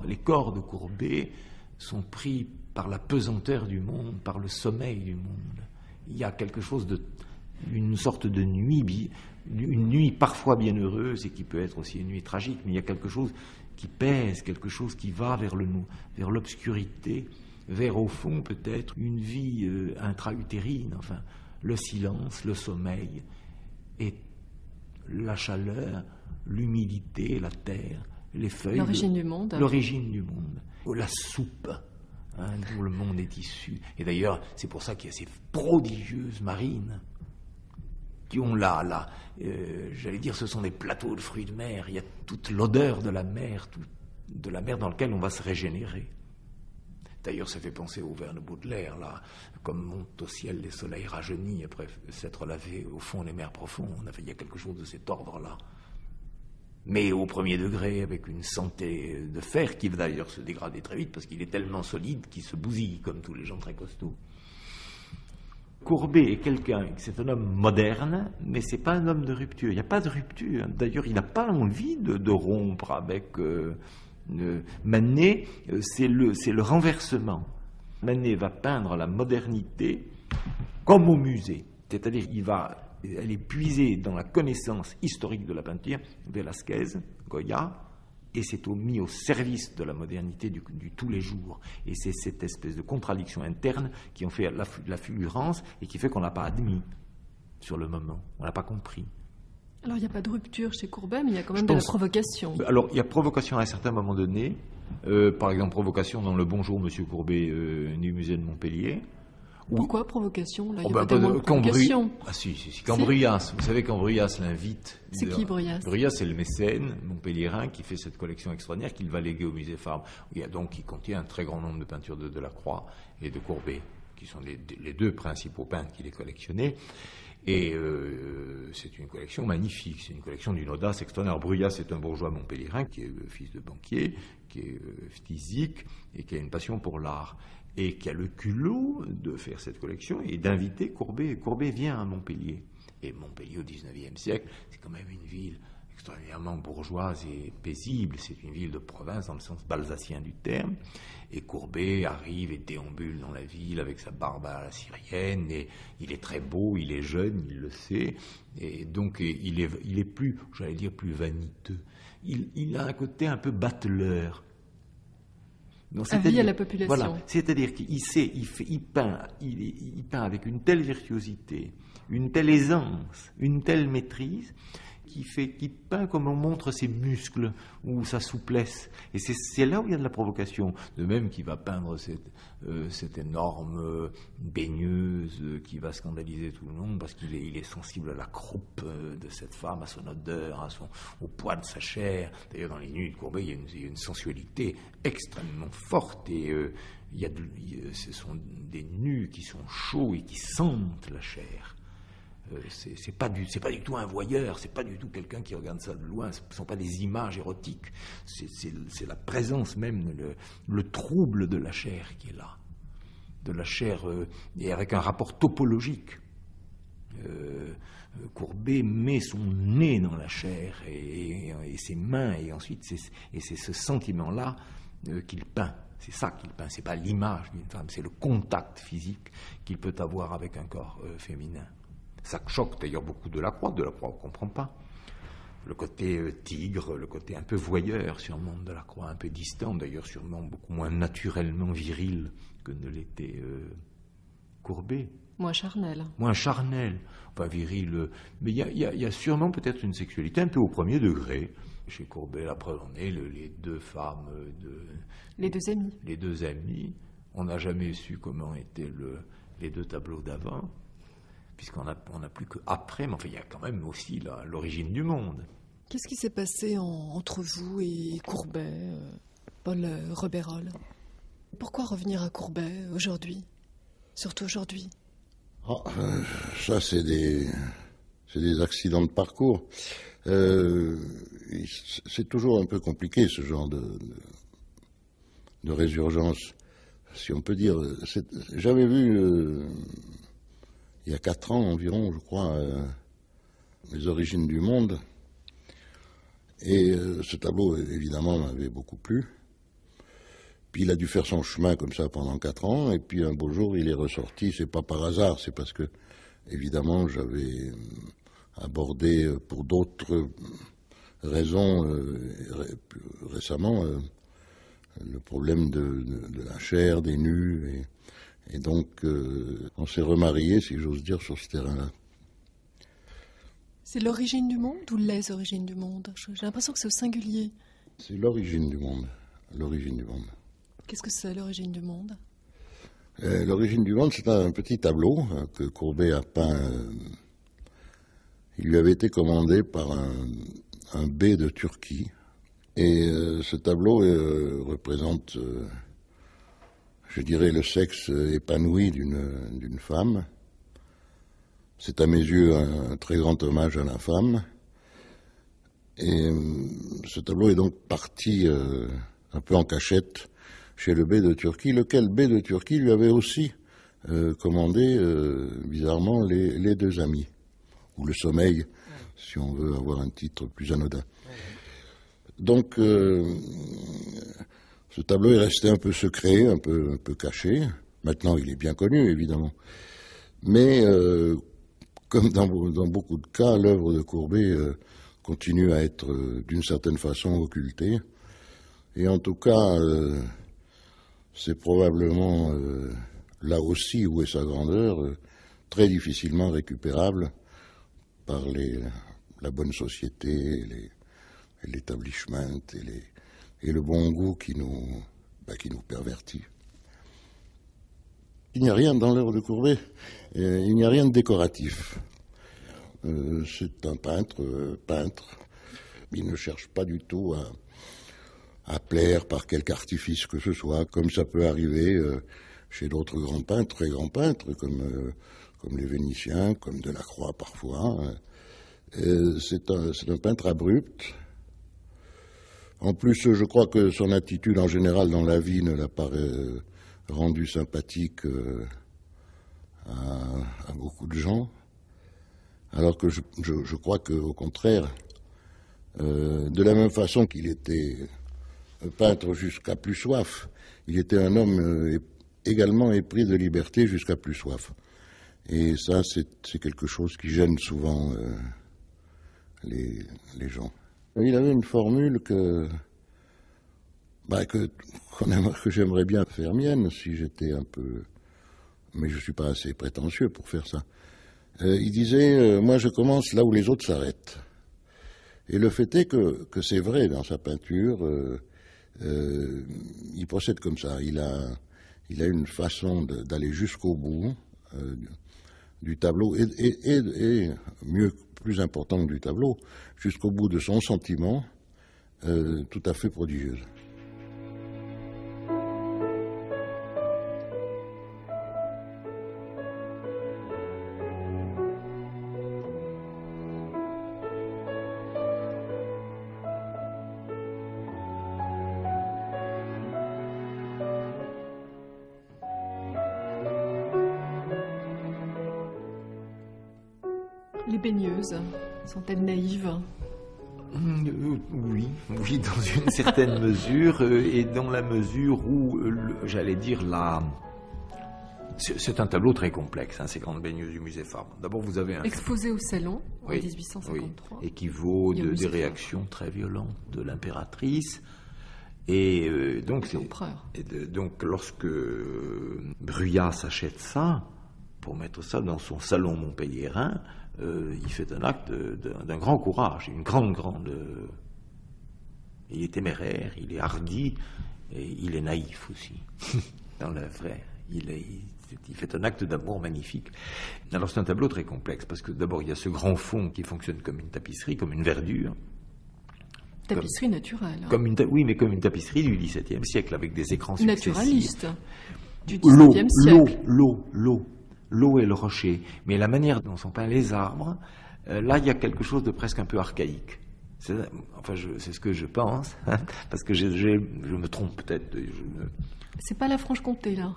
Les corps de Courbet sont pris par la pesanteur du monde, par le sommeil du monde. Il y a quelque chose de... une sorte de nuit, une nuit parfois bienheureuse et qui peut être aussi une nuit tragique, mais il y a quelque chose qui pèse, quelque chose qui va vers le nous, vers l'obscurité, vers au fond peut-être une vie euh, intra-utérine, enfin, le silence, le sommeil et la chaleur, l'humidité, la terre, les feuilles. L'origine du monde. L'origine du monde. Oh, la soupe, hein, d'où le monde est issu. Et d'ailleurs, c'est pour ça qu'il y a ces prodigieuses marines qui ont là, là, euh, j'allais dire, ce sont des plateaux de fruits de mer. Il y a toute l'odeur de la mer, tout, de la mer dans laquelle on va se régénérer. D'ailleurs, ça fait penser au vers de Baudelaire, là, comme montent au ciel les soleils rajeunis après s'être lavés au fond des mers profondes. On avait, il y a quelque chose de cet ordre-là. Mais au premier degré, avec une santé de fer qui va d'ailleurs se dégrader très vite parce qu'il est tellement solide qu'il se bousille comme tous les gens très costauds. Courbet est quelqu'un, c'est un homme moderne, mais c'est pas un homme de rupture. Il n'y a pas de rupture. D'ailleurs, il n'a pas envie de, de rompre avec euh, euh, Manet. C'est le, c'est le renversement. Manet va peindre la modernité comme au musée, c'est-à-dire il va elle est puisée dans la connaissance historique de la peinture, Velázquez, Goya, et c'est mis au service de la modernité du, du tous les jours. Et c'est cette espèce de contradiction interne qui en fait la, la fulgurance et qui fait qu'on ne l'a pas admis sur le moment, on ne l'a pas compris. Alors, il n'y a pas de rupture chez Courbet, mais il y a quand même je de pense... la provocation. Alors, il y a provocation à un certain moment donné. Euh, par exemple, provocation dans le Bonjour, Monsieur Courbet, euh, du musée de Montpellier. Où... Pourquoi provocation Là, oh, y a bah, pas de provocation. Bru... Ah si, si, si. Quand si. Bruyas, vous savez, quand Bruyas l'invite... C'est de... qui Bruyas Bruyas, c'est le mécène montpelliérain qui fait cette collection extraordinaire qu'il va léguer au musée Fabre. Il y a donc, qui contient un très grand nombre de peintures de Delacroix et de Courbet, qui sont les, les deux principaux peintres qu'il ait collectionnés. Et euh, c'est une collection magnifique, c'est une collection d'une audace extraordinaire. Bruyas est un bourgeois montpelliérain qui est euh, fils de banquier, qui est euh, phtisique et qui a une passion pour l'art et qui a le culot de faire cette collection et d'inviter Courbet. Courbet vient à Montpellier. Et Montpellier au dix-neuvième siècle, c'est quand même une ville extraordinairement bourgeoise et paisible. C'est une ville de province dans le sens balsacien du terme. Et Courbet arrive et déambule dans la ville avec sa barbe à la syrienne. Et il est très beau, il est jeune, il le sait. Et donc il est, il est plus, j'allais dire, plus vaniteux. Il, il a un côté un peu bateleur. Donc, avis à la population. Voilà, c'est-à-dire qu'il sait, il, fait, il, peint, il, il peint avec une telle virtuosité, une telle aisance, une telle maîtrise... qui fait, qui peint comme on montre ses muscles ou sa souplesse. Et c'est là où il y a de la provocation. De même qu'il va peindre cette, euh, cette énorme baigneuse qui va scandaliser tout le monde parce qu'il est, il est sensible à la croupe de cette femme, à son odeur, à son, au poids de sa chair. D'ailleurs, dans les nuits de Courbet, il y a une, il y a une sensualité extrêmement forte et euh, il y a de, il, ce sont des nus qui sont chauds et qui sentent la chair. C'est pas, pas du tout un voyeur, c'est pas du tout quelqu'un qui regarde ça de loin, ce ne sont pas des images érotiques, c'est la présence même, le, le trouble de la chair qui est là, de la chair, euh, et avec un rapport topologique. Euh, Courbet met son nez dans la chair et, et, et ses mains, et ensuite c'est ce sentiment-là euh, qu'il peint. C'est ça qu'il peint, c'est pas l'image d'une femme, c'est le contact physique qu'il peut avoir avec un corps euh, féminin. Ça choque d'ailleurs beaucoup Delacroix. Delacroix, on ne comprend pas. Le côté euh, tigre, le côté un peu voyeur, sûrement Delacroix, un peu distant, d'ailleurs sûrement beaucoup moins naturellement viril que ne l'était euh, Courbet. Moins charnel. Moins charnel, enfin viril. Euh, mais il y, y, y a sûrement peut-être une sexualité un peu au premier degré. Chez Courbet, la preuve en est, le, les deux femmes de... Les deux amis. Les deux amis. On n'a jamais su comment étaient le, les deux tableaux d'avant. Puisqu'on n'a plus qu'après, mais enfin, il y a quand même aussi l'origine du monde. Qu'est-ce qui s'est passé en, entre vous et Courbet, euh, Paul Rebeyrolle? Pourquoi revenir à Courbet aujourd'hui? Surtout aujourd'hui? Oh, euh, ça, c'est des, des accidents de parcours. Euh, c'est toujours un peu compliqué, ce genre de, de, de résurgence, si on peut dire. J'avais vu... Euh, il y a quatre ans environ, je crois, euh, les origines du monde. Et euh, ce tableau, évidemment, m'avait beaucoup plu. Puis il a dû faire son chemin comme ça pendant quatre ans. Et puis un beau jour, il est ressorti. C'est pas par hasard, c'est parce que, évidemment, j'avais abordé pour d'autres raisons euh, ré récemment euh, le problème de, de, de la chair, des nus... Et, Et donc, euh, on s'est remarié, si j'ose dire, sur ce terrain-là. C'est l'origine du monde ou les origines du monde? J'ai l'impression que c'est au singulier. C'est l'origine du monde. L'origine du monde. Qu'est-ce que c'est, l'origine du monde? euh, L'origine du monde, c'est un petit tableau que Courbet a peint. Il lui avait été commandé par un, un bey de Turquie. Et euh, ce tableau euh, représente... Euh, je dirais le sexe épanoui d'une femme. C'est à mes yeux un, un très grand hommage à la femme. Et ce tableau est donc parti euh, un peu en cachette chez le bey de Turquie, lequel bey de Turquie lui avait aussi euh, commandé, euh, bizarrement, les, les deux amis, ou le sommeil, ouais. Si on veut avoir un titre plus anodin. Ouais. Donc... Euh, ce tableau est resté un peu secret, un peu, un peu caché. Maintenant, il est bien connu, évidemment. Mais, euh, comme dans, dans beaucoup de cas, l'œuvre de Courbet euh, continue à être, euh, d'une certaine façon, occultée. Et en tout cas, euh, c'est probablement, euh, là aussi où est sa grandeur, euh, très difficilement récupérable par les, la bonne société, l'établissement et, les, et le bon goût qui nous, bah, qui nous pervertit. Il n'y a rien dans l'œuvre de Courbet, euh, il n'y a rien de décoratif. Euh, c'est un peintre, euh, peintre, il ne cherche pas du tout à, à plaire par quelque artifice que ce soit, comme ça peut arriver euh, chez d'autres grands peintres, très grands peintres, comme, euh, comme les Vénitiens, comme Delacroix parfois. Euh, c'est un, c'est un peintre abrupt. En plus, je crois que son attitude en général dans la vie ne l'apparaît euh, rendu sympathique euh, à, à beaucoup de gens, alors que je, je, je crois qu'au contraire, euh, de la même façon qu'il était peintre jusqu'à plus soif, il était un homme euh, également épris de liberté jusqu'à plus soif. Et ça, c'est quelque chose qui gêne souvent euh, les, les gens. Il avait une formule que... Bah que, que j'aimerais bien faire mienne si j'étais un peu... Mais je ne suis pas assez prétentieux pour faire ça. Euh, il disait, euh, moi je commence là où les autres s'arrêtent. Et le fait est que, que c'est vrai dans sa peinture, euh, euh, il procède comme ça. Il a, il a une façon d'aller jusqu'au bout euh, du, du tableau, et, et, et, et mieux, plus important que du tableau, jusqu'au bout de son sentiment, euh, tout à fait prodigieuse. Sont-elles naïves? Oui, oui, dans une certaine mesure, et dans la mesure où, j'allais dire, la... c'est un tableau très complexe, hein, ces grandes baigneuses du musée Fabre. D'abord, vous avez un... exposé au Salon, oui, en mille huit cent cinquante-trois. Oui, et qui vaut de, des réactions très violentes de l'impératrice. Et euh, donc, et de, donc, lorsque Bruyas achète ça, pour mettre ça dans son salon montpelliérain, Euh, il fait un acte d'un grand courage, une grande, grande... Euh... Il est téméraire, il est hardi, et il est naïf aussi, dans le vrai. Il, est, il fait un acte d'amour magnifique. Alors c'est un tableau très complexe, parce que d'abord il y a ce grand fond qui fonctionne comme une tapisserie, comme une verdure. Tapisserie comme, naturelle. Hein. Comme une ta... Oui, mais comme une tapisserie du dix-septième siècle, avec des écrans successifs. Naturaliste, du dix-septième siècle. L'eau, l'eau, l'eau. L'eau et le rocher, mais la manière dont sont peints les arbres, euh, là il y a quelque chose de presque un peu archaïque. C'est, enfin, c'est ce que je pense, hein, parce que je, je, je me trompe peut-être. Me... C'est pas la Franche-Comté là.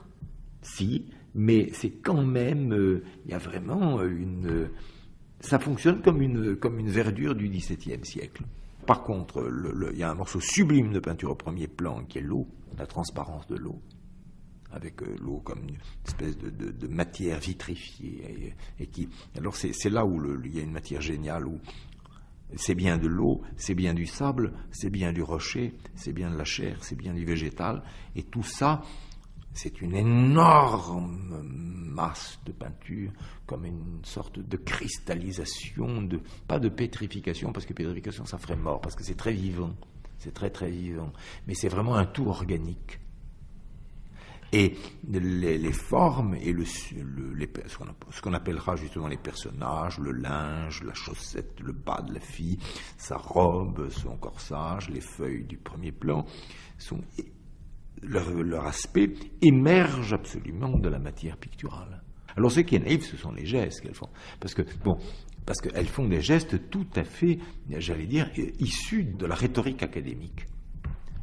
Si, mais c'est quand même, il euh, y a vraiment une, euh, ça fonctionne comme une comme une verdure du dix-septième siècle. Par contre, il y a un morceau sublime de peinture au premier plan qui est l'eau, la transparence de l'eau, avec l'eau comme une espèce de, de, de matière vitrifiée. Et, et qui, alors c'est là où le, il y a une matière géniale, où c'est bien de l'eau, c'est bien du sable, c'est bien du rocher, c'est bien de la chair, c'est bien du végétal. Et tout ça, c'est une énorme masse de peinture, comme une sorte de cristallisation, de, pas de pétrification, parce que pétrification, ça ferait mort, parce que c'est très vivant, c'est très très vivant. Mais c'est vraiment un tout organique. Et les, les formes et le, le, les, ce qu'on appellera justement les personnages, le linge, la chaussette, le bas de la fille, sa robe, son corsage, les feuilles du premier plan, sont, leur, leur aspect émerge absolument de la matière picturale. Alors ce qui est naïf, ce sont les gestes qu'elles font. Parce que, bon, parce qu'elles font des gestes tout à fait, j'allais dire, issus de la rhétorique académique.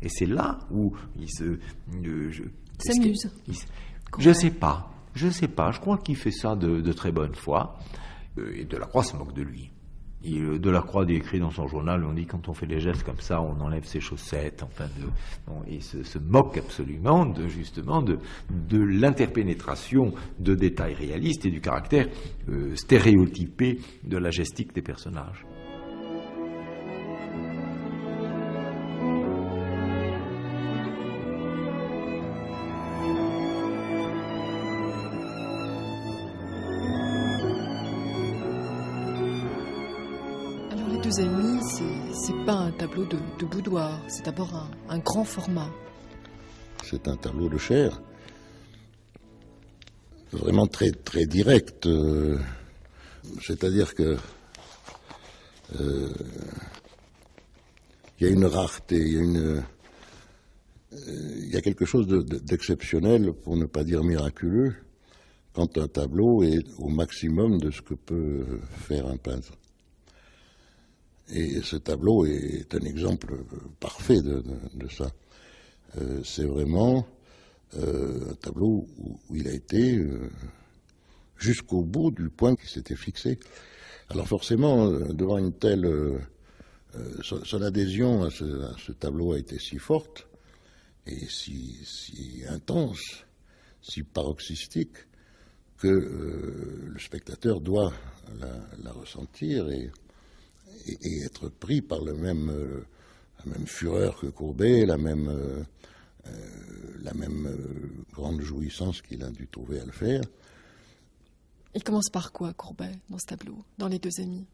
Et c'est là où ils se... Euh, je, s'amuse. Je ne sais pas, je sais pas. Je crois qu'il fait ça de, de très bonne foi. Et Delacroix se moque de lui. Il, Delacroix décrit dans son journal, on dit quand on fait des gestes comme ça, on enlève ses chaussettes. Enfin, de, il se, se moque absolument de, justement de, de l'interpénétration de détails réalistes et du caractère euh, stéréotypé de la gestique des personnages. deux amis, c'est pas un tableau de, de boudoir, c'est d'abord un, un grand format. C'est un tableau de chair, vraiment très, très direct. Euh, C'est-à-dire que il euh, y a une rareté, il y a une... Il y a quelque chose d'exceptionnel, de, de, pour ne pas dire miraculeux, quand un tableau est au maximum de ce que peut faire un peintre. Et ce tableau est un exemple parfait de, de, de ça. Euh, C'est vraiment euh, un tableau où, où il a été euh, jusqu'au bout du point qui s'était fixé. Alors forcément, devant une telle... Euh, son, son adhésion à ce, à ce tableau a été si forte, et si, si intense, si paroxystique, que euh, le spectateur doit la, la ressentir et, et, et être pris par le même, euh, la même fureur que Courbet, la même, euh, euh, la même euh, grande jouissance qu'il a dû trouver à le faire. Il commence par quoi, Courbet, dans ce tableau, dans Les Deux Amis?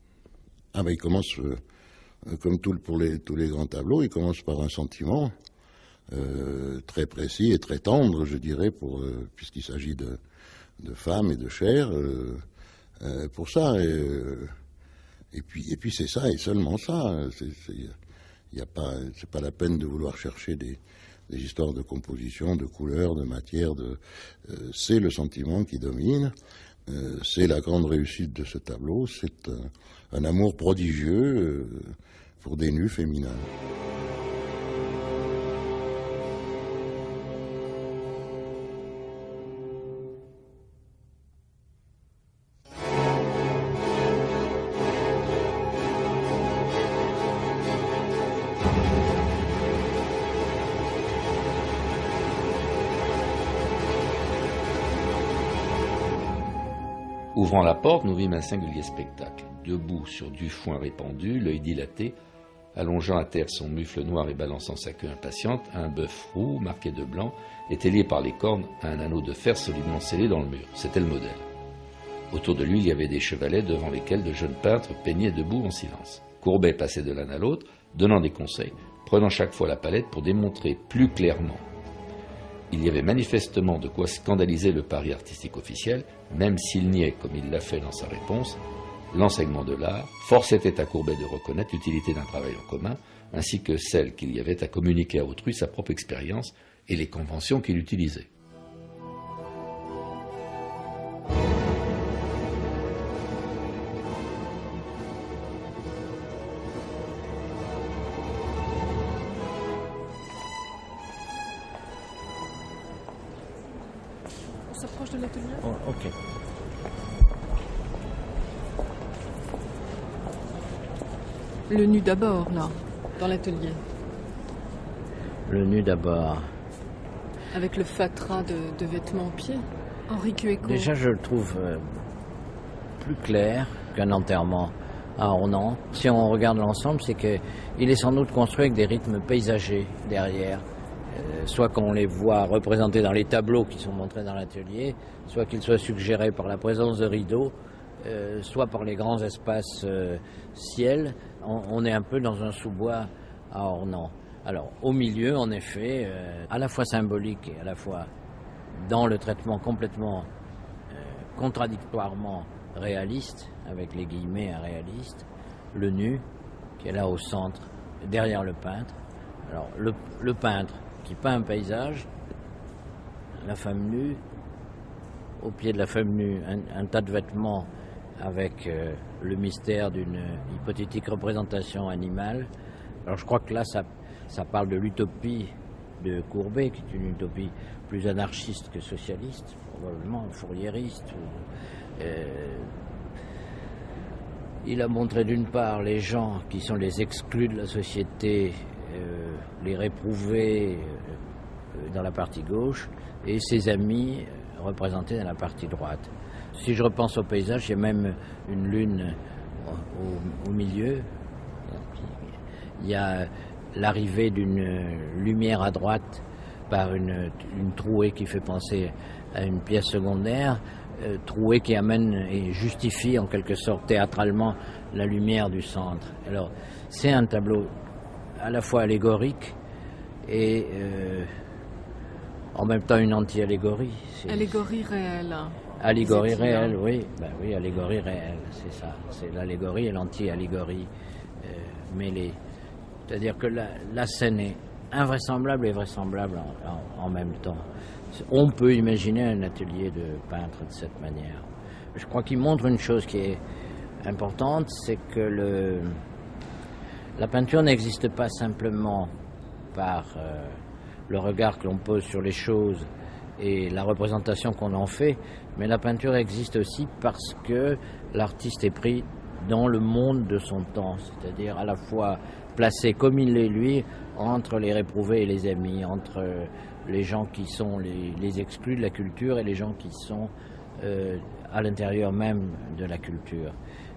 Ah ben, il commence, euh, comme tout, pour les, tous les grands tableaux, il commence par un sentiment... Euh, très précis et très tendre, je dirais, pour euh, puisqu'il s'agit de, de femmes et de chair, euh, euh, pour ça. Et, euh, et puis, et puis c'est ça et seulement ça. Il y a pas, c'est pas la peine de vouloir chercher des, des histoires de composition, de couleur, de matière. De, euh, c'est le sentiment qui domine. Euh, c'est la grande réussite de ce tableau. C'est un, un amour prodigieux euh, pour des nus féminins. Ouvrant la porte, nous vîmes un singulier spectacle. Debout sur du foin répandu, l'œil dilaté, allongeant à terre son mufle noir et balançant sa queue impatiente, un bœuf roux, marqué de blanc, était lié par les cornes à un anneau de fer solidement scellé dans le mur. C'était le modèle. Autour de lui, il y avait des chevalets devant lesquels de jeunes peintres peignaient debout en silence. Courbet passait de l'un à l'autre, donnant des conseils, prenant chaque fois la palette pour démontrer plus clairement. Il y avait manifestement de quoi scandaliser le pari artistique officiel, même s'il niait, comme il l'a fait dans sa réponse, l'enseignement de l'art. Force était à Courbet de reconnaître l'utilité d'un travail en commun, ainsi que celle qu'il y avait à communiquer à autrui sa propre expérience et les conventions qu'il utilisait. Le nu d'abord, là, dans l'atelier. Le nu d'abord. Avec le fatras de, de vêtements pieds. Henri Cueco. Déjà, je le trouve euh, plus clair qu'un enterrement à Ornans. Si on regarde l'ensemble, c'est qu'il est sans doute construit avec des rythmes paysagers derrière. Euh, soit qu'on les voit représentés dans les tableaux qui sont montrés dans l'atelier, soit qu'ils soient suggérés par la présence de rideaux, euh, soit par les grands espaces euh, ciel. On est un peu dans un sous-bois à Ornans. Alors, au milieu, en effet, euh, à la fois symbolique et à la fois dans le traitement complètement euh, contradictoirement réaliste, avec les guillemets à réaliste, le nu qui est là au centre, derrière le peintre. Alors, le, le peintre qui peint un paysage, la femme nue, au pied de la femme nue, un, un tas de vêtements avec euh, le mystère d'une hypothétique représentation animale. Alors je crois que là, ça, ça parle de l'utopie de Courbet, qui est une utopie plus anarchiste que socialiste, probablement fourriériste. Ou, euh, il a montré d'une part les gens qui sont les exclus de la société, euh, les réprouvés euh, dans la partie gauche, et ses amis euh, représentés dans la partie droite. Si je repense au paysage, il y a même une lune au, au milieu. Il y a l'arrivée d'une lumière à droite par une, une trouée qui fait penser à une pièce secondaire. euh, troué qui amène et justifie en quelque sorte théâtralement la lumière du centre. Alors c'est un tableau à la fois allégorique et euh, en même temps une anti-allégorie. Allégorie réelle. Allégorie réelle, oui. Ben oui, allégorie réelle, c'est ça. C'est l'allégorie et l'anti-allégorie euh, mêlées. C'est-à-dire que la, la scène est invraisemblable et vraisemblable en, en, en même temps. On peut imaginer un atelier de peintre de cette manière. Je crois qu'il montre une chose qui est importante, c'est que le, la peinture n'existe pas simplement par euh, le regard que l'on pose sur les choses et la représentation qu'on en fait, mais la peinture existe aussi parce que l'artiste est pris dans le monde de son temps, c'est-à-dire à la fois placé comme il l'est lui, entre les réprouvés et les amis, entre les gens qui sont les, les exclus de la culture et les gens qui sont euh, à l'intérieur même de la culture.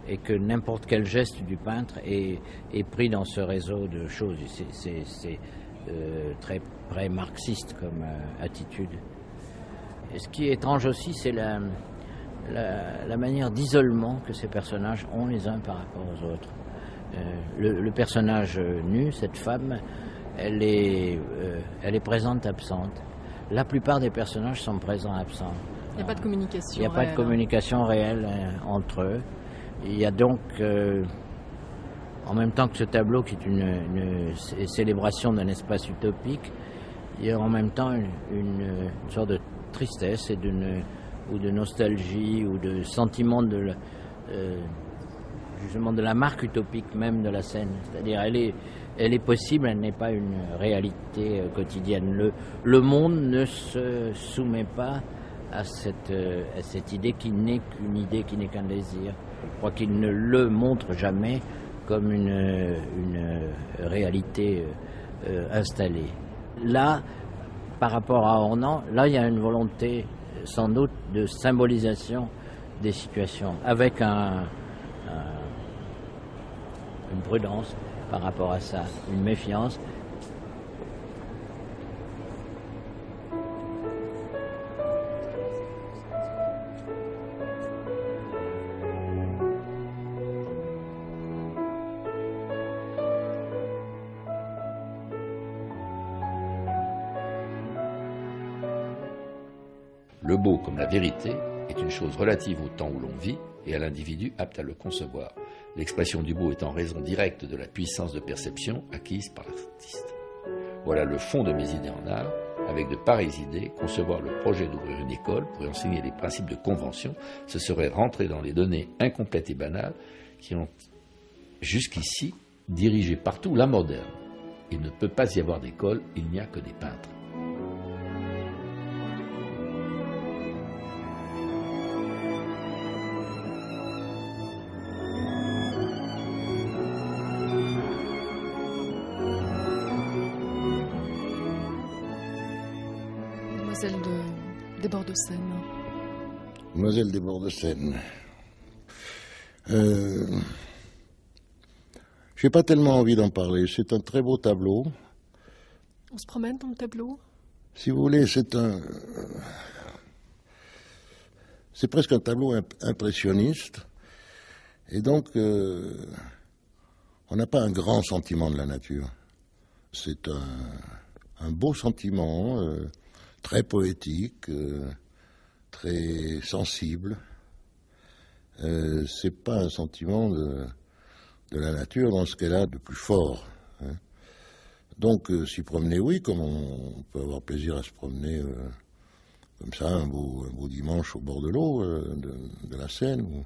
Et que n'importe quel geste du peintre est, est pris dans ce réseau de choses. C'est, c'est euh, très près marxiste comme euh, attitude. Et ce qui est étrange aussi, c'est la, la, la manière d'isolement que ces personnages ont les uns par rapport aux autres. Euh, le, le personnage nu, cette femme, elle est, euh, elle est présente, absente. La plupart des personnages sont présents, absents. Il n'y a pas de communication réelle. Il n'y a pas de communication réelle euh, entre eux. Il y a donc, euh, en même temps que ce tableau qui est une, une célébration d'un espace utopique, il y a en même temps une, une, une sorte de tristesse et d'une, ou de nostalgie ou de sentiment de la, euh, justement de la marque utopique même de la scène. C'est-à-dire elle est, elle est possible, elle n'est pas une réalité quotidienne. Le, le monde ne se soumet pas à cette, à cette idée qui n'est qu'une idée, qui n'est qu'un désir. Je crois qu'il ne le montre jamais comme une, une réalité euh, installée. Là, par rapport à Ornans, là il y a une volonté sans doute de symbolisation des situations, avec un, un, une prudence par rapport à ça, une méfiance. Le beau, comme la vérité, est une chose relative au temps où l'on vit et à l'individu apte à le concevoir. L'expression du beau est en raison directe de la puissance de perception acquise par l'artiste. Voilà le fond de mes idées en art, avec de pareilles idées, concevoir le projet d'ouvrir une école pour y enseigner les principes de convention, ce serait rentrer dans les données incomplètes et banales qui ont jusqu'ici dirigé partout la moderne. Il ne peut pas y avoir d'école, il n'y a que des peintres. De, des bords de Seine. Mademoiselle des bords de Seine. Euh, Je n'ai pas tellement envie d'en parler. C'est un très beau tableau. On se promène dans le tableau? Si vous voulez, c'est un... C'est presque un tableau imp impressionniste. Et donc, euh, on n'a pas un grand sentiment de la nature. C'est un, un beau sentiment... Euh, très poétique, euh, très sensible. Euh, c'est pas un sentiment de, de la nature dans ce qu'elle a de plus fort. Hein. Donc euh, s'y promener, oui, comme on, on peut avoir plaisir à se promener euh, comme ça, un beau, un beau dimanche au bord de l'eau, euh, de, de la Seine, ou,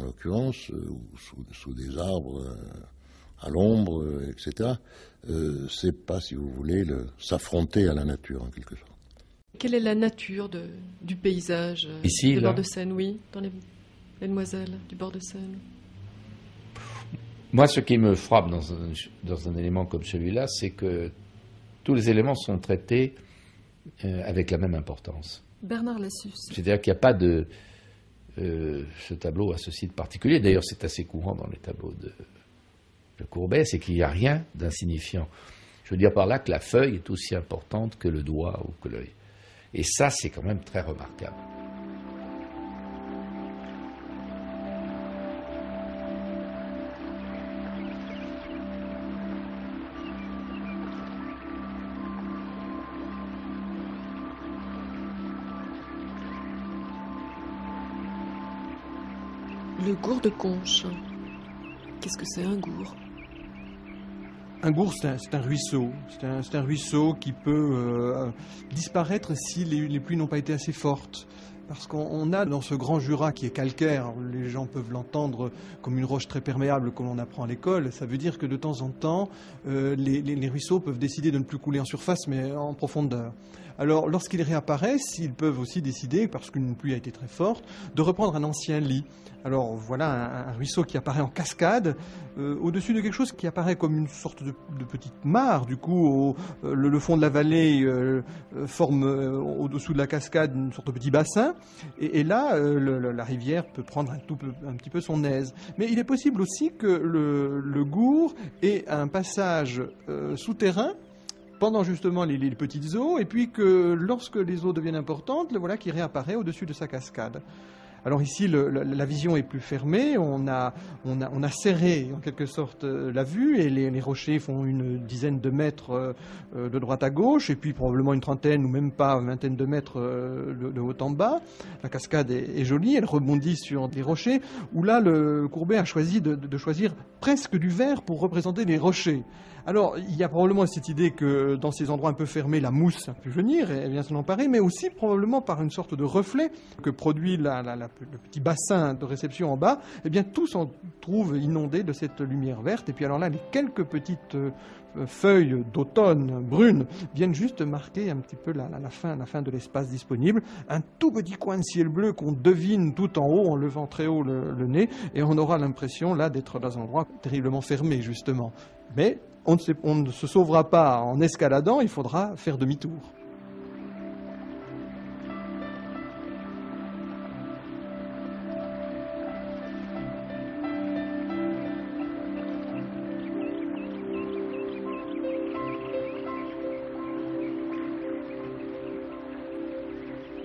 en l'occurrence, euh, sous, sous des arbres, euh, à l'ombre, euh, et cetera. Euh, c'est pas, si vous voulez, s'affronter à la nature, en quelque sorte. Quelle est la nature de, du paysage euh, ici, du bord de Seine, oui, dans les, les demoiselles du bord de Seine? Moi, ce qui me frappe dans un, dans un élément comme celui-là, c'est que tous les éléments sont traités euh, avec la même importance. Bernard Lassus. C'est-à-dire qu'il n'y a pas de... Euh, ce tableau a ceci de particulier. D'ailleurs, c'est assez courant dans les tableaux de... Le Courbet, c'est qu'il n'y a rien d'insignifiant. Je veux dire par là que la feuille est aussi importante que le doigt ou que l'œil. Et ça, c'est quand même très remarquable. Le gourd de Conches. Qu'est-ce que c'est un gourd ? Un gourd, c'est un, c'est un ruisseau. C'est un, c'est un ruisseau qui peut euh, disparaître si les, les pluies n'ont pas été assez fortes. Parce qu'on a dans ce grand Jura qui est calcaire, les gens peuvent l'entendre comme une roche très perméable que l'on apprend à l'école. Ça veut dire que de temps en temps, euh, les, les, les ruisseaux peuvent décider de ne plus couler en surface mais en profondeur. Alors lorsqu'ils réapparaissent, ils peuvent aussi décider, parce qu'une pluie a été très forte, de reprendre un ancien lit. Alors voilà un, un ruisseau qui apparaît en cascade, euh, au-dessus de quelque chose qui apparaît comme une sorte de, de petite mare. Du coup, au, euh, le, le fond de la vallée euh, forme euh, au-dessous de la cascade une sorte de petit bassin. Et, et là, euh, le, la rivière peut prendre un, tout, un petit peu son aise. Mais il est possible aussi que le, le gourd ait un passage euh, souterrain pendant justement les, les petites eaux, et puis que lorsque les eaux deviennent importantes, le voilà qui réapparaît au-dessus de sa cascade. Alors ici, le, la, la vision est plus fermée, on a, on a, on a serré en quelque sorte la vue, et les, les rochers font une dizaine de mètres euh, de droite à gauche, et puis probablement une trentaine ou même pas une vingtaine de mètres euh, de, de haut en bas. La cascade est, est jolie, elle rebondit sur des rochers, où là, le Courbet a choisi de, de choisir presque du vert pour représenter les rochers. Alors, il y a probablement cette idée que dans ces endroits un peu fermés, la mousse a pu venir et vient s'en emparer, mais aussi probablement par une sorte de reflet que produit la, la, la, le petit bassin de réception en bas. Eh bien, tout s'en trouve inondé de cette lumière verte. Et puis alors là, les quelques petites feuilles d'automne brunes viennent juste marquer un petit peu la, la, la, fin, la fin de l'espace disponible. Un tout petit coin de ciel bleu qu'on devine tout en haut en levant très haut le, le nez, et on aura l'impression là d'être dans un endroit terriblement fermé justement. Mais On ne, se, on ne se sauvera pas en escaladant, il faudra faire demi-tour.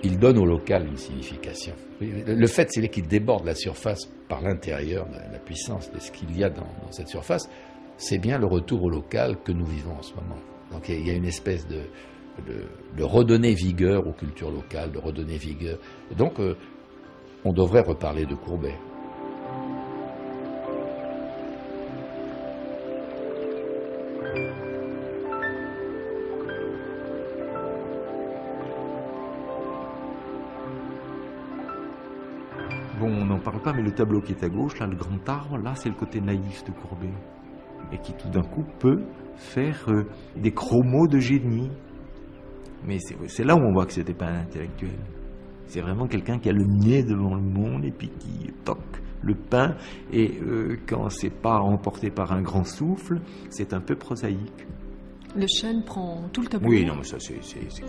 Il donne au local une signification. Le fait, c'est qu'il déborde la surface par l'intérieur, la puissance de ce qu'il y a dans, dans cette surface. C'est bien le retour au local que nous vivons en ce moment. Donc il y a une espèce de, de, de redonner vigueur aux cultures locales, de redonner vigueur. Donc euh, on devrait reparler de Courbet. Bon, on n'en parle pas, mais le tableau qui est à gauche, là, le grand arbre, là, c'est le côté naïf de Courbet. Et qui tout d'un coup peut faire euh, des chromos de génie. Mais c'est là où on voit que ce n'était pas un intellectuel. C'est vraiment quelqu'un qui a le nez devant le monde et puis qui toque le pain. Et euh, quand ce n'est pas emporté par un grand souffle, c'est un peu prosaïque. Le chêne prend tout le tableau. Oui, non, mais ça c'est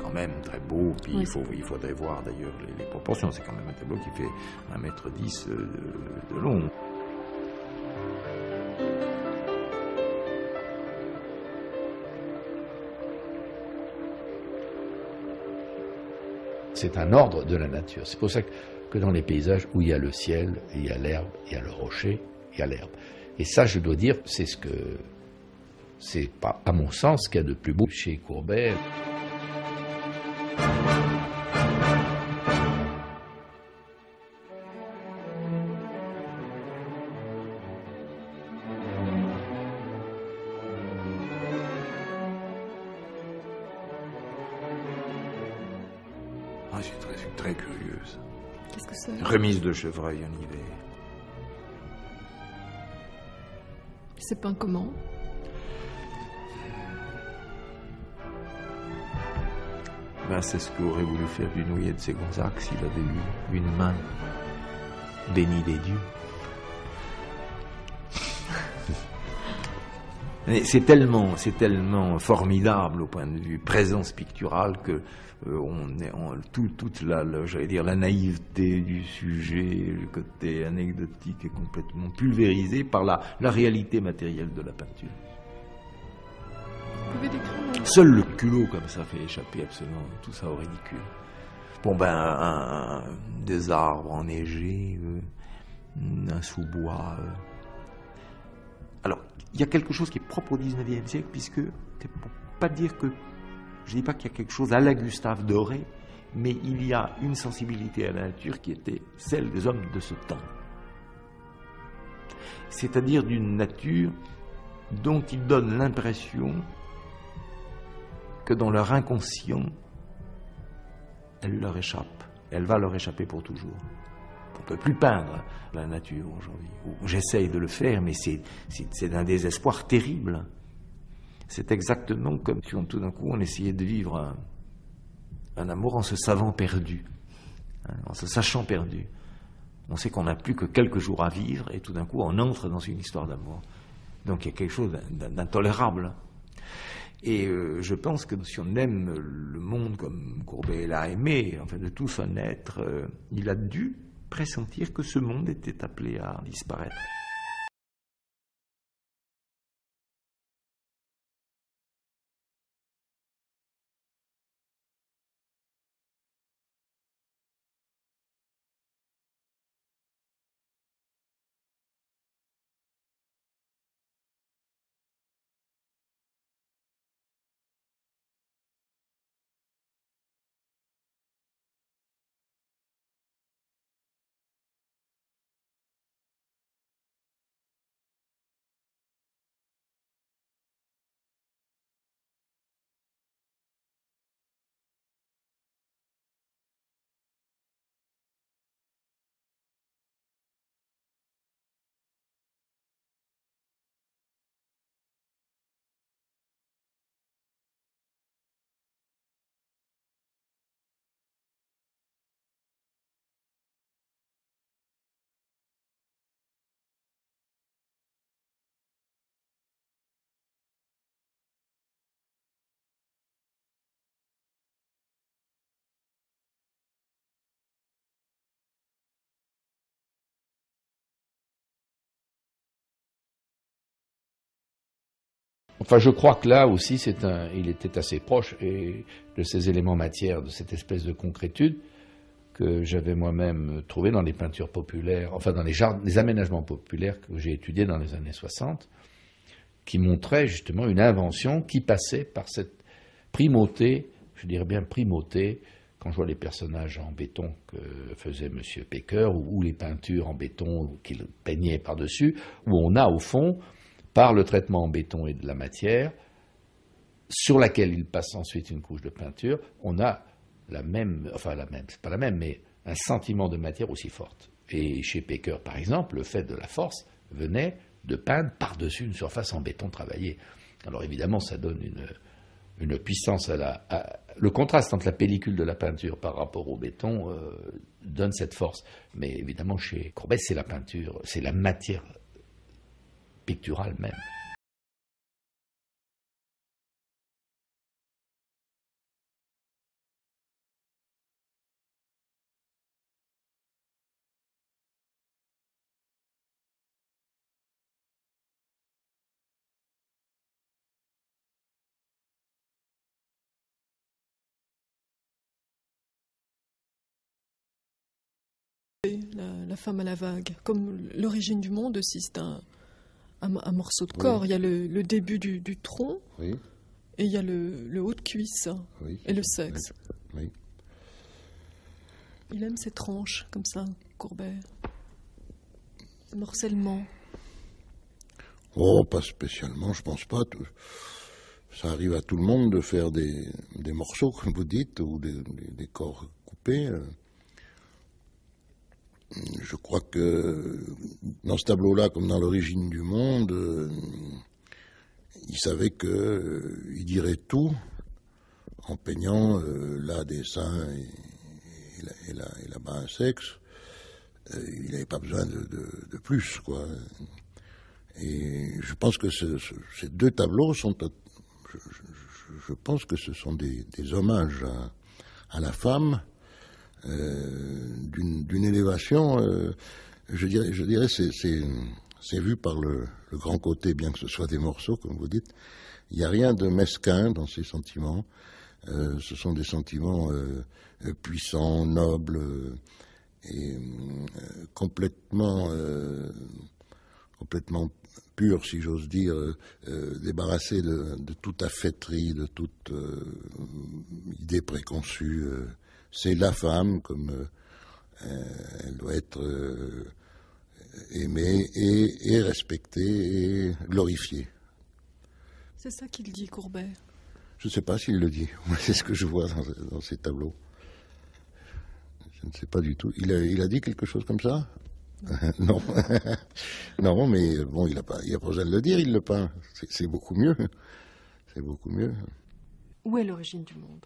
quand même très beau. Puis oui. il, faut, il faudrait voir d'ailleurs les, les proportions. C'est quand même un tableau qui fait un mètre dix de, de long. C'est un ordre de la nature. C'est pour ça que, que dans les paysages où il y a le ciel, il y a l'herbe, il y a le rocher, il y a l'herbe. Et ça, je dois dire, c'est ce que, c'est pas, à mon sens, ce qu'il y a de plus beau chez Courbet. Remise de chevreuil en hiver. C'est peint comment ? Ben, c'est ce qu'aurait voulu faire Dunoyer de Ségonzac s'il avait eu une main bénie des dieux. C'est tellement, c'est tellement formidable au point de vue présence picturale que Euh, on est, on, tout, toute la, la, j'allais dire, la naïveté du sujet, le côté anecdotique est complètement pulvérisé par la, la réalité matérielle de la peinture. Vous pouvez décrire ? Seul le culot comme ça fait échapper absolument tout ça au ridicule. Bon ben, un, un, des arbres enneigés, euh, un sous-bois. Euh. Alors, il y a quelque chose qui est propre au dix-neuvième siècle, puisque, pour pas dire que je ne dis pas qu'il y a quelque chose à la Gustave Doré, mais il y a une sensibilité à la nature qui était celle des hommes de ce temps. c'est-à-dire d'une nature dont ils donnent l'impression que dans leur inconscient, elle leur échappe, elle va leur échapper pour toujours. On ne peut plus peindre la nature aujourd'hui. J'essaye de le faire, mais c'est d'un désespoir terrible. C'est exactement comme si on, tout d'un coup on essayait de vivre un, un amour en se savant perdu, hein, en se sachant perdu. On sait qu'on n'a plus que quelques jours à vivre et tout d'un coup on entre dans une histoire d'amour. Donc il y a quelque chose d'intolérable. Et euh, je pense que si on aime le monde comme Courbet l'a aimé, enfin de tout son être, euh, il a dû pressentir que ce monde était appelé à disparaître. Enfin, je crois que là aussi, c'est un, il était assez proche et de ces éléments matières, de cette espèce de concrétude que j'avais moi-même trouvé dans les peintures populaires, enfin dans les, les aménagements populaires que j'ai étudiés dans les années soixante, qui montraient justement une invention qui passait par cette primauté, je dirais bien primauté, quand je vois les personnages en béton que faisait M. Pécœur, ou, ou les peintures en béton qu'il peignait par-dessus, où on a au fond... par le traitement en béton et de la matière, sur laquelle il passe ensuite une couche de peinture, on a la même, enfin la même, c'est pas la même, mais un sentiment de matière aussi forte. Et chez Pécœur, par exemple, le fait de la force venait de peindre par-dessus une surface en béton travaillée. Alors évidemment, ça donne une, une puissance à la... À, le contraste entre la pellicule de la peinture par rapport au béton euh, donne cette force. Mais évidemment, chez Courbet, c'est la peinture, c'est la matière picturale même. La, la femme à la vague, comme l'origine du monde aussi, c'est un Un, un morceau de corps, oui. Il y a le, le début du, du tronc, oui. Et il y a le, le haut de cuisse, oui. Et le sexe. Oui. Oui. Il aime ces tranches, comme ça, Courbet. Ce morcellement. Oh, pas spécialement, je pense pas. Ça arrive à tout le monde de faire des, des morceaux, comme vous dites, ou des, des corps coupés. Je crois que dans ce tableau-là, comme dans l'origine du monde, euh, il savait qu'il euh, dirait tout en peignant euh, là des seins et, et, et là-bas un sexe. Euh, il n'avait pas besoin de, de, de plus, quoi. Et je pense que ce, ce, ces deux tableaux sont... Je, je, je pense que ce sont des, des hommages à, à la femme. Euh, d'une élévation, euh, je dirais, je dirais c'est vu par le, le grand côté, bien que ce soit des morceaux, comme vous dites. Il n'y a rien de mesquin dans ces sentiments. Euh, ce sont des sentiments euh, puissants, nobles, euh, et euh, complètement, euh, complètement purs, si j'ose dire, euh, débarrassés de, de toute affaîtrie, de toute euh, idée préconçue. Euh, C'est la femme, comme euh, elle doit être euh, aimé et, et respecté et glorifié. C'est ça qu'il dit, Courbet? Je ne sais pas s'il le dit. C'est ce que je vois dans, dans ces tableaux. Je ne sais pas du tout. Il a, il a dit quelque chose comme ça? Non. Non, mais bon, il n'a pas, il a pas besoin de le dire, il le peint. C'est beaucoup mieux. C'est beaucoup mieux. Où est l'origine du monde?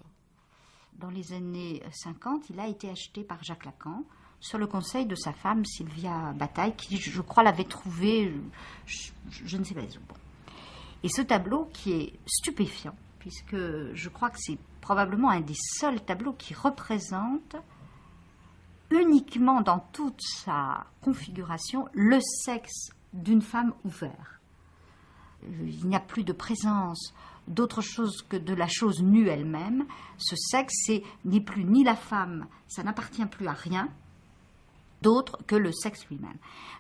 Dans les années cinquante, il a été acheté par Jacques Lacan sur le conseil de sa femme Sylvia Bataille, qui, je crois, l'avait trouvé, je, je, je ne sais pas où. Bon. Et ce tableau qui est stupéfiant, puisque je crois que c'est probablement un des seuls tableaux qui représente uniquement dans toute sa configuration le sexe d'une femme ouvert. Il n'y a plus de présence d'autre chose que de la chose nue elle-même. Ce sexe n'est plus ni la femme, ça n'appartient plus à rien d'autre que le sexe lui-même.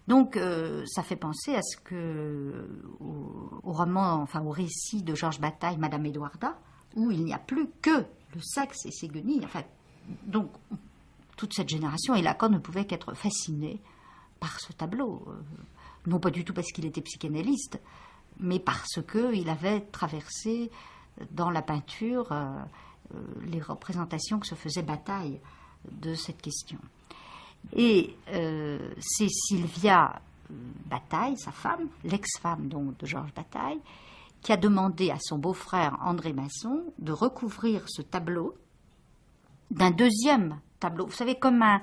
Donc euh, ça fait penser à ce que au, au roman, enfin au récit de Georges Bataille, Madame Édouarda, où il n'y a plus que le sexe et ses guenilles. Enfin, donc toute cette génération et Lacan ne pouvait qu'être fasciné par ce tableau, non pas du tout parce qu'il était psychanalyste, mais parce qu'il avait traversé dans la peinture euh, les représentations que se faisait Bataille de cette question. Et euh, c'est Sylvia Bataille, sa femme, l'ex-femme donc de Georges Bataille, qui a demandé à son beau-frère André Masson de recouvrir ce tableau d'un deuxième tableau. Vous savez, comme un...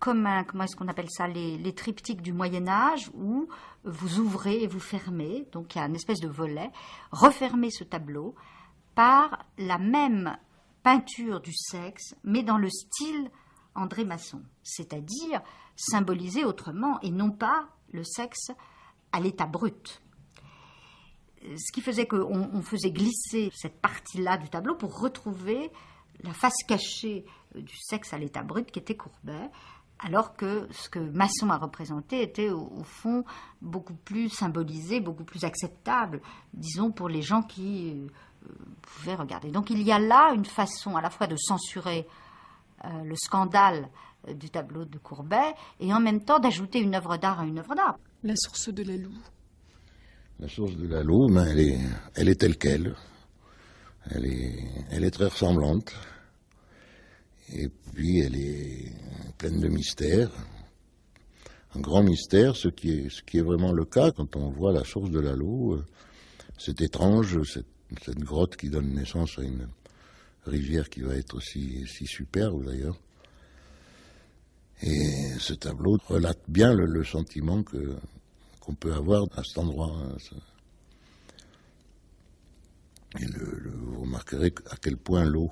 comme un, comment est-ce qu'on appelle ça, les, les triptyques du Moyen-Âge, où vous ouvrez et vous fermez, donc il y a une espèce de volet, refermez ce tableau par la même peinture du sexe, mais dans le style André Masson, c'est-à-dire symboliser autrement et non pas le sexe à l'état brut. Ce qui faisait qu'on on faisait glisser cette partie-là du tableau pour retrouver la face cachée du sexe à l'état brut qui était Courbet, alors que ce que Masson a représenté était au, au fond beaucoup plus symbolisé, beaucoup plus acceptable, disons, pour les gens qui euh, pouvaient regarder. Donc il y a là une façon à la fois de censurer euh, le scandale euh, du tableau de Courbet et en même temps d'ajouter une œuvre d'art à une œuvre d'art. La source de Laloux. La source de Laloux, ben, elle, est, elle est telle qu'elle. Elle est, elle est très ressemblante. Et puis elle est pleine de mystère, un grand mystère, ce qui est, ce qui est vraiment le cas quand on voit la source de l'Allau, euh, c'est étrange, cette, cette grotte qui donne naissance à une rivière qui va être si, si superbe d'ailleurs. Et ce tableau relate bien le, le sentiment que, qu'on peut avoir à cet endroit. Et le, le, vous remarquerez à quel point l'eau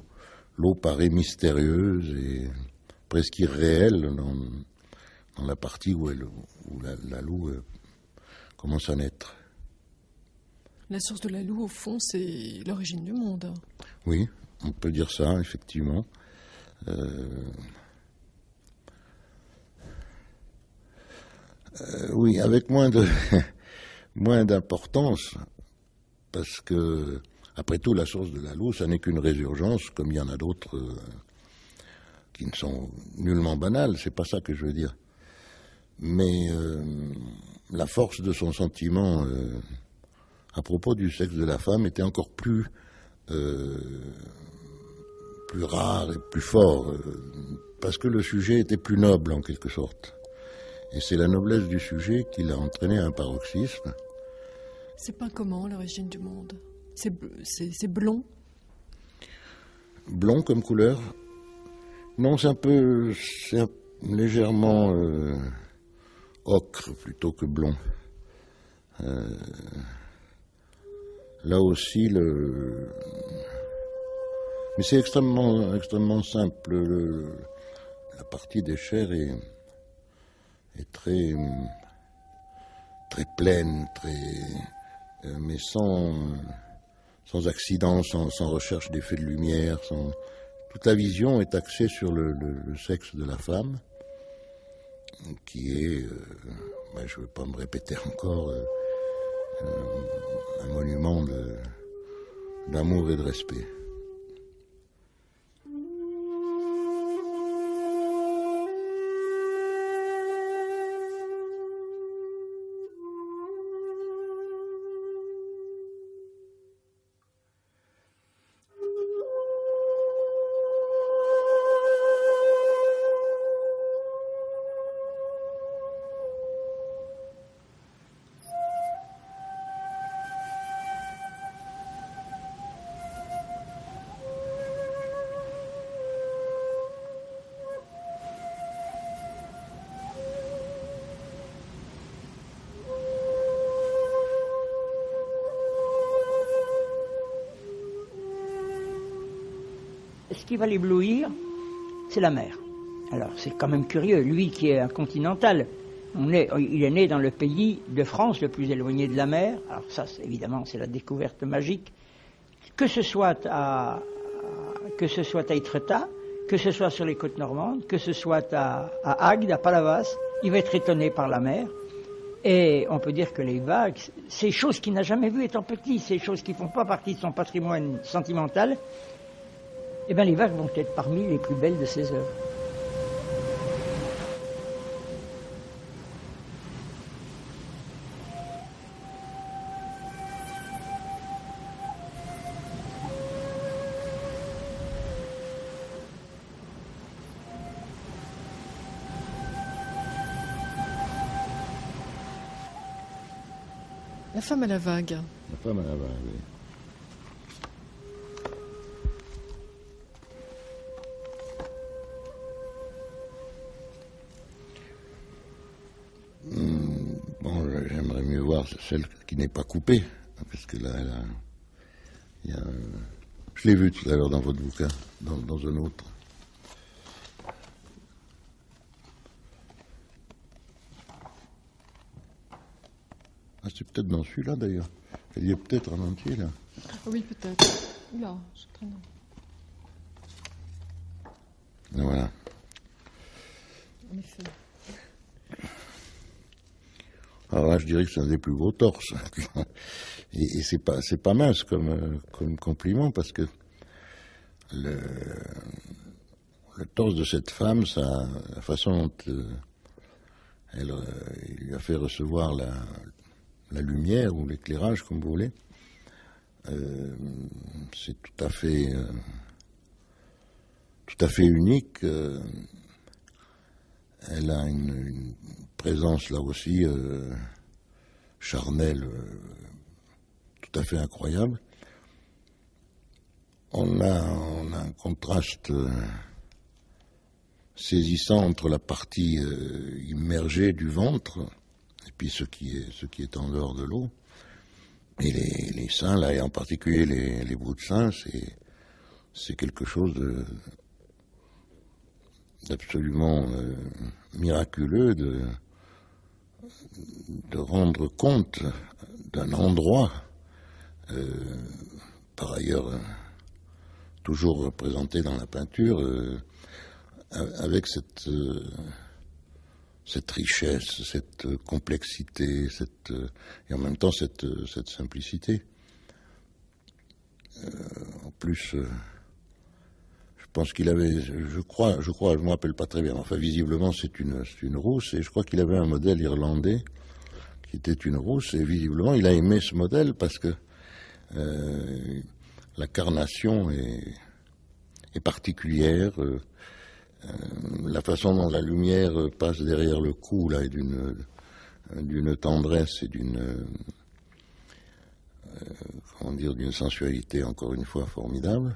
L'eau paraît mystérieuse et presque irréelle dans, dans la partie où, elle, où la, la Loue commence à naître. La source de la Loue, au fond, c'est l'origine du monde. Oui, on peut dire ça, effectivement. Euh... Euh, oui, avec moins de moins d'importance, parce que... Après tout, la source de la Loue, ça n'est qu'une résurgence, comme il y en a d'autres euh, qui ne sont nullement banales, c'est pas ça que je veux dire. Mais euh, la force de son sentiment euh, à propos du sexe de la femme était encore plus, euh, plus rare et plus fort, euh, parce que le sujet était plus noble en quelque sorte. Et c'est la noblesse du sujet qui l'a entraîné à un paroxysme. C'est pas comment l'origine du monde? C'est blond. Blond comme couleur? Non, c'est un peu c'est légèrement euh, ocre plutôt que blond. Euh, là aussi, le... mais c'est extrêmement, extrêmement simple. Le, la partie des chairs est, est très, très pleine, très, mais sans... sans accident, sans, sans recherche d'effet de lumière, sans... toute la vision est axée sur le, le, le sexe de la femme, qui est, euh, ben je ne veux pas me répéter encore, euh, euh, un monument d'amour et de respect. qui va l'éblouir, c'est la mer. Alors, c'est quand même curieux, lui qui est un continental, on est, il est né dans le pays de France le plus éloigné de la mer. Alors ça, évidemment, c'est la découverte magique. Que ce soit à, que ce soit à Étretat, que ce soit sur les côtes normandes, que ce soit à, à Agde, à Palavas, il va être étonné par la mer. Et on peut dire que les vagues, ces choses qu'il n'a jamais vues étant petit, ces choses qui ne font pas partie de son patrimoine sentimental, eh bien les vagues vont être parmi les plus belles de ses œuvres. La femme à la vague. La femme à la vague, oui. Mmh, bon, j'aimerais mieux voir celle qui n'est pas coupée, parce que là, elle a, il y a, je l'ai vue tout à l'heure dans votre bouquin, dans, dans un autre. Ah, c'est peut-être dans celui-là, d'ailleurs. Elle y est peut-être en entier, là. Oui, peut-être. Là, je traîne. Voilà. En effet. Alors là, je dirais que c'est un des plus beaux torses. Et, et c'est pas, c'est pas mince comme, comme compliment, parce que le, le torse de cette femme, ça, la façon dont euh, elle euh, lui a fait recevoir la... la lumière ou l'éclairage, comme vous voulez, euh, c'est tout à fait, euh, tout à fait unique. Euh, elle a une, une présence là aussi euh, charnelle, euh, tout à fait incroyable. On a, on a un contraste euh, saisissant entre la partie euh, immergée du ventre. Et puis ce qui est, ce qui est en dehors de l'eau, et les, les seins, là, et en particulier les, les bouts de seins, c'est quelque chose d'absolument euh, miraculeux de, de rendre compte d'un endroit, euh, par ailleurs euh, toujours représenté dans la peinture, euh, avec cette... Euh, cette richesse, cette complexité, cette, et en même temps cette, cette simplicité. Euh, en plus, euh, je pense qu'il avait, je crois, je crois, je ne me rappelle pas très bien, enfin visiblement c'est une, une rousse, et je crois qu'il avait un modèle irlandais qui était une rousse, et visiblement il a aimé ce modèle parce que euh, la carnation est, est particulière, euh, Euh, la façon dont la lumière passe derrière le cou là est d'une d'une tendresse et d'une euh, comment dire d'une sensualité encore une fois formidable,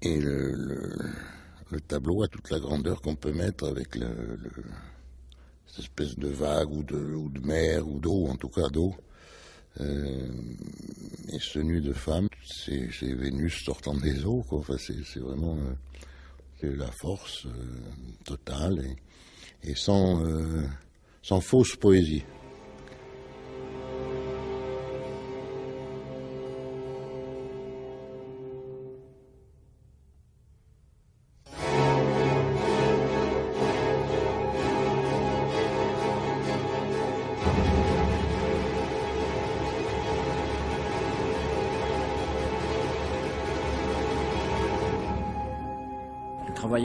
et le, le, le tableau a toute la grandeur qu'on peut mettre avec le, le, cette espèce de vague ou de, ou de mer ou d'eau, en tout cas d'eau, euh, et ce nu de femme, c'est Vénus sortant des eaux, quoi. Enfin, c'est vraiment euh, c'est la force euh, totale et, et sans, euh, sans fausse poésie.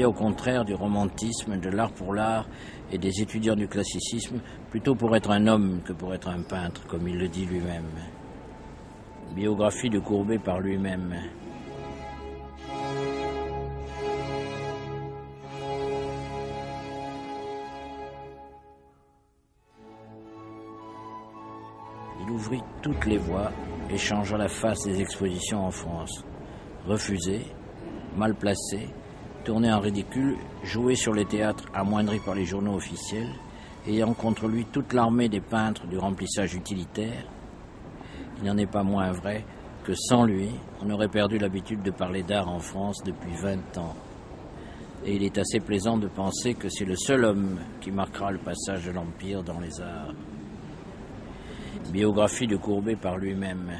Au contraire du romantisme, de l'art pour l'art et des étudiants du classicisme, plutôt pour être un homme que pour être un peintre, comme il le dit lui-même. Biographie de Courbet par lui-même. Il ouvrit toutes les voies et changea la face des expositions en France. Refusé, mal placé, tourné en ridicule, joué sur les théâtres amoindris par les journaux officiels, ayant contre lui toute l'armée des peintres du remplissage utilitaire, il n'en est pas moins vrai que sans lui, on aurait perdu l'habitude de parler d'art en France depuis vingt ans. Et il est assez plaisant de penser que c'est le seul homme qui marquera le passage de l'Empire dans les arts. Biographie de Courbet par lui-même.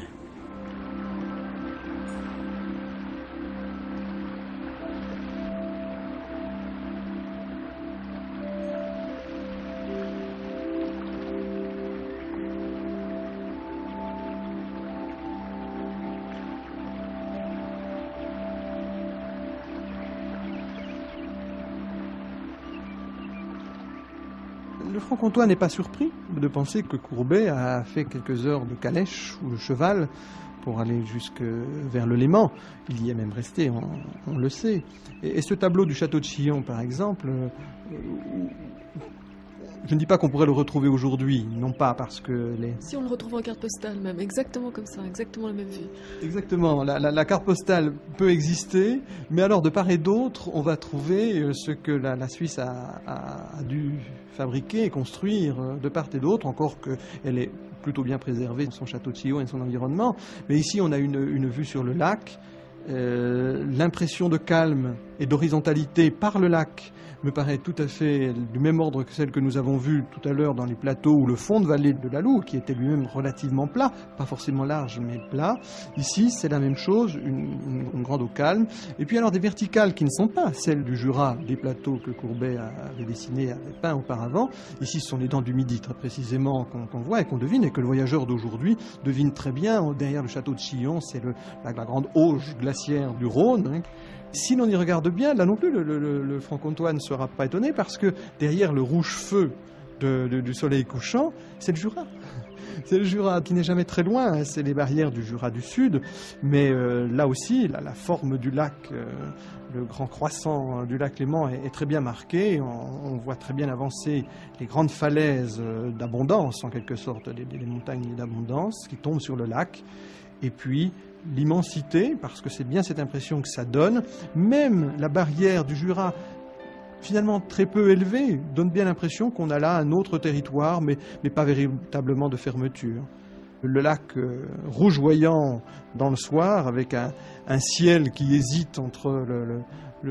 Franc-Comtois n'est pas surpris de penser que Courbet a fait quelques heures de calèche ou de cheval pour aller jusque vers le Léman. Il y est même resté, on, on le sait. Et, et ce tableau du château de Chillon, par exemple, je ne dis pas qu'on pourrait le retrouver aujourd'hui, non pas parce que... Les... Si on le retrouve en carte postale même, exactement comme ça, exactement la même vie. Exactement, la, la, la carte postale peut exister, mais alors de part et d'autre, on va trouver ce que la, la Suisse a, a, a dû fabriquer et construire de part et d'autre, encore qu'elle est plutôt bien préservée, son château de Chillon et son environnement. Mais ici, on a une, une vue sur le lac, euh, l'impression de calme et d'horizontalité par le lac, me paraît tout à fait du même ordre que celle que nous avons vue tout à l'heure dans les plateaux ou le fond de vallée de la Loue, qui était lui-même relativement plat, pas forcément large, mais plat. Ici, c'est la même chose, une, une grande eau calme. Et puis alors des verticales qui ne sont pas celles du Jura, des plateaux que Courbet avait dessinés, avait peints auparavant. Ici, ce sont les dents du Midi, très précisément, qu'on qu'on voit et qu'on devine, et que le voyageur d'aujourd'hui devine très bien. Derrière le château de Chillon, c'est la, la grande auge glaciaire du Rhône, hein. Si l'on y regarde bien, là non plus, le, le, le Franc-Comtois ne sera pas étonné parce que derrière le rouge-feu de, de, du soleil couchant, c'est le Jura. C'est le Jura qui n'est jamais très loin, hein. C'est les barrières du Jura du Sud. Mais euh, là aussi, là, la forme du lac, euh, le grand croissant du lac Léman est, est très bien marqué. On, on voit très bien avancer les grandes falaises d'abondance, en quelque sorte, les, les montagnes d'abondance qui tombent sur le lac. Et puis... l'immensité, parce que c'est bien cette impression que ça donne. Même la barrière du Jura, finalement très peu élevée, donne bien l'impression qu'on a là un autre territoire, mais, mais pas véritablement de fermeture. Le lac euh, rougeoyant dans le soir, avec un, un ciel qui hésite entre le, le,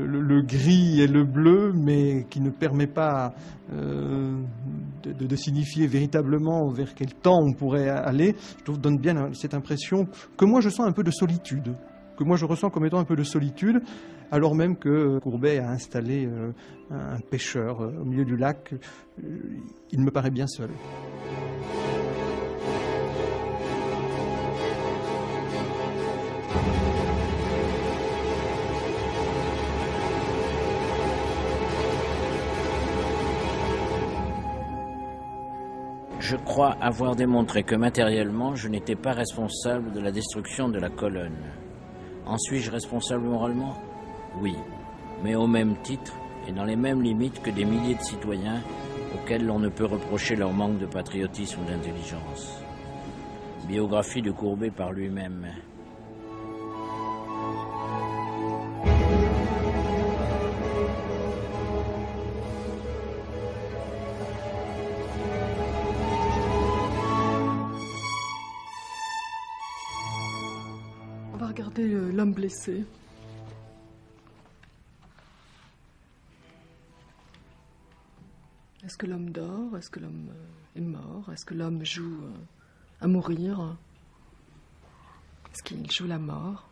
le, le gris et le bleu, mais qui ne permet pas euh, de, de, de signifier véritablement vers quel temps on pourrait aller, je trouve, donne bien cette impression que moi je sens un peu de solitude, que moi je ressens comme étant un peu de solitude, alors même que Courbet a installé euh, un pêcheur euh, au milieu du lac. Euh, il me paraît bien seul. Je crois avoir démontré que matériellement, je n'étais pas responsable de la destruction de la colonne. En suis-je responsable moralement? Oui, mais au même titre et dans les mêmes limites que des milliers de citoyens auxquels l'on ne peut reprocher leur manque de patriotisme ou d'intelligence. Biographie de Courbet par lui-même. Regardez l'homme blessé. Est-ce que l'homme dort? Est-ce que l'homme est mort? Est-ce que l'homme joue à mourir? Est-ce qu'il joue la mort?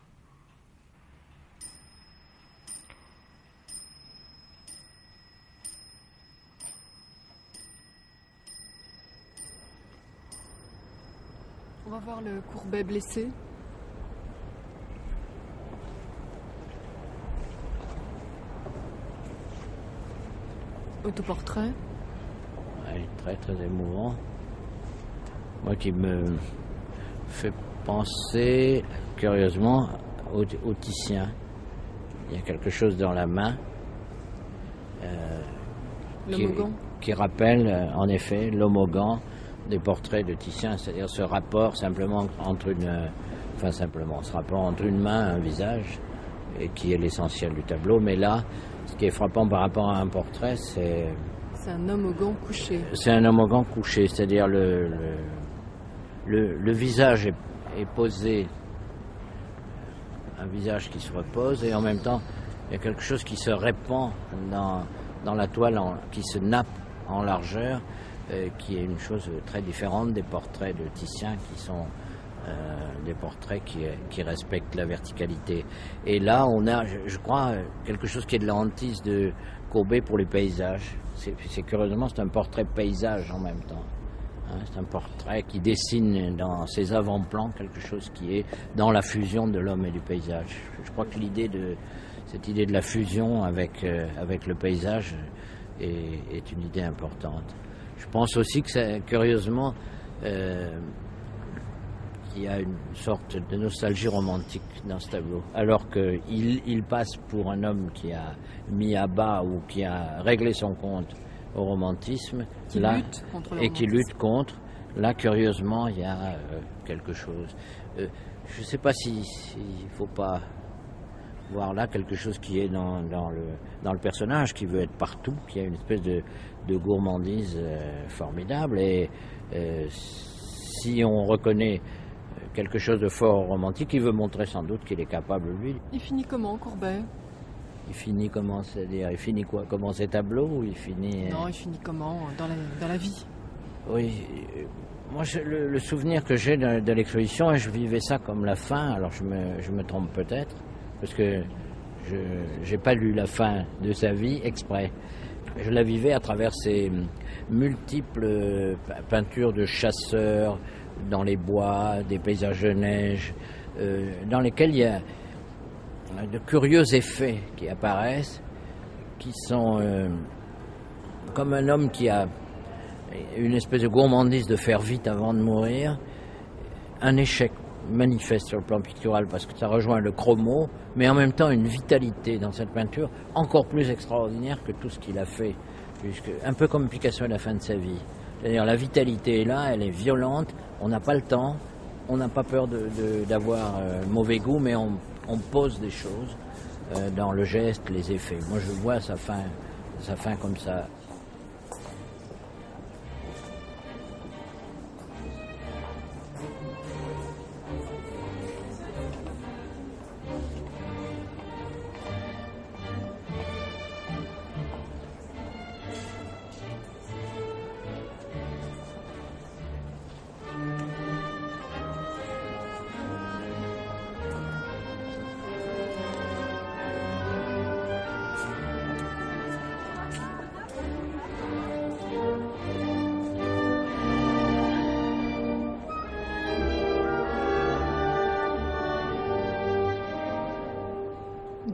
On va voir le Courbet blessé. Autoportrait. Ouais, très très émouvant. Moi qui me fait penser curieusement au, au Titien. Il y a quelque chose dans la main euh, qui, qui rappelle euh, en effet l'homogan des portraits de Titien, c'est-à-dire ce rapport simplement entre une, euh, enfin simplement ce rapport entre une main et un visage, et qui est l'essentiel du tableau, mais là. Ce qui est frappant par rapport à un portrait, c'est... C'est un homme au gant couché. C'est un homme au gant couché, c'est-à-dire le, le, le, le visage est, est posé un visage qui se repose et en même temps il y a quelque chose qui se répand dans, dans la toile, en, qui se nappe en largeur, euh, qui est une chose très différente des portraits de Titien qui sont euh, des portraits qui, qui respectent la verticalité. Et là on a, je, je crois, quelque chose qui est de la hantise de Courbet pour les paysages. C'est, c'est curieusement c'est un portrait paysage en même temps. C'est un portrait qui dessine dans ses avant-plans quelque chose qui est dans la fusion de l'homme et du paysage. Je crois que l'idée de cette idée de la fusion avec, euh, avec le paysage est, est une idée importante. Je pense aussi que, ça, curieusement, euh, il y a une sorte de nostalgie romantique dans ce tableau. Alors qu'il il passe pour un homme qui a mis à bas ou qui a réglé son compte au romantisme, qui là, lutte contre le et romantisme. qui lutte contre. Là, curieusement, il y a euh, quelque chose. Euh, je ne sais pas s'il si, ne faut pas voir là quelque chose qui est dans, dans, le, dans le personnage, qui veut être partout, qui a une espèce de, de gourmandise euh, formidable. Et euh, si on reconnaît quelque chose de fort romantique, il veut montrer sans doute qu'il est capable, lui. Il finit comment, Courbet ? Il finit comment, c'est-à-dire, il finit quoi, comment ses tableaux ou il finit... Non, il finit comment, dans la, dans la vie. Oui, moi je, le, le souvenir que j'ai de, de l'exposition, et je vivais ça comme la fin, alors je me, je me trompe peut-être, parce que je j'ai pas lu la fin de sa vie exprès. Je la vivais à travers ses multiples peintures de chasseurs, dans les bois, des paysages de neige, euh, dans lesquels il y a... de curieux effets qui apparaissent, qui sont euh, comme un homme qui a une espèce de gourmandise de faire vite avant de mourir, un échec manifeste sur le plan pictural parce que ça rejoint le chromo, mais en même temps une vitalité dans cette peinture encore plus extraordinaire que tout ce qu'il a fait, puisque, un peu comme Picasso à la fin de sa vie. C'est-à-dire la vitalité est là, elle est violente, on n'a pas le temps, on n'a pas peur de, de, d'avoir euh, mauvais goût, mais on On pose des choses euh, dans le geste, les effets. Moi, je vois sa fin, sa fin comme ça.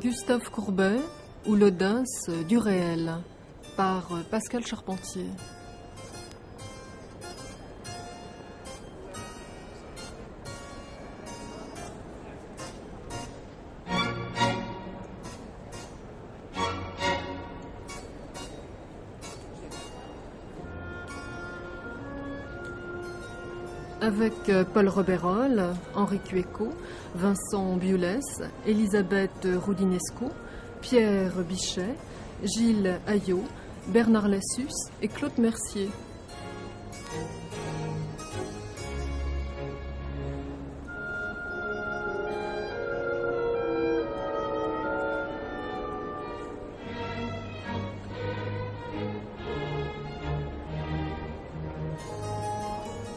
Gustave Courbet ou l'audace du réel par Pascal Charpentier. Avec Paul Rebeyrolle, Henri Cueco, Vincent Bioulès, Elisabeth Roudinesco, Pierre Bichet, Gilles Aillaud, Bernard Lassus et Claude Mercier.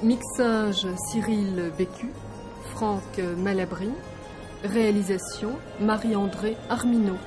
Mixage Cyril Bécu, Franck Malabry, réalisation Marie-André Arminot.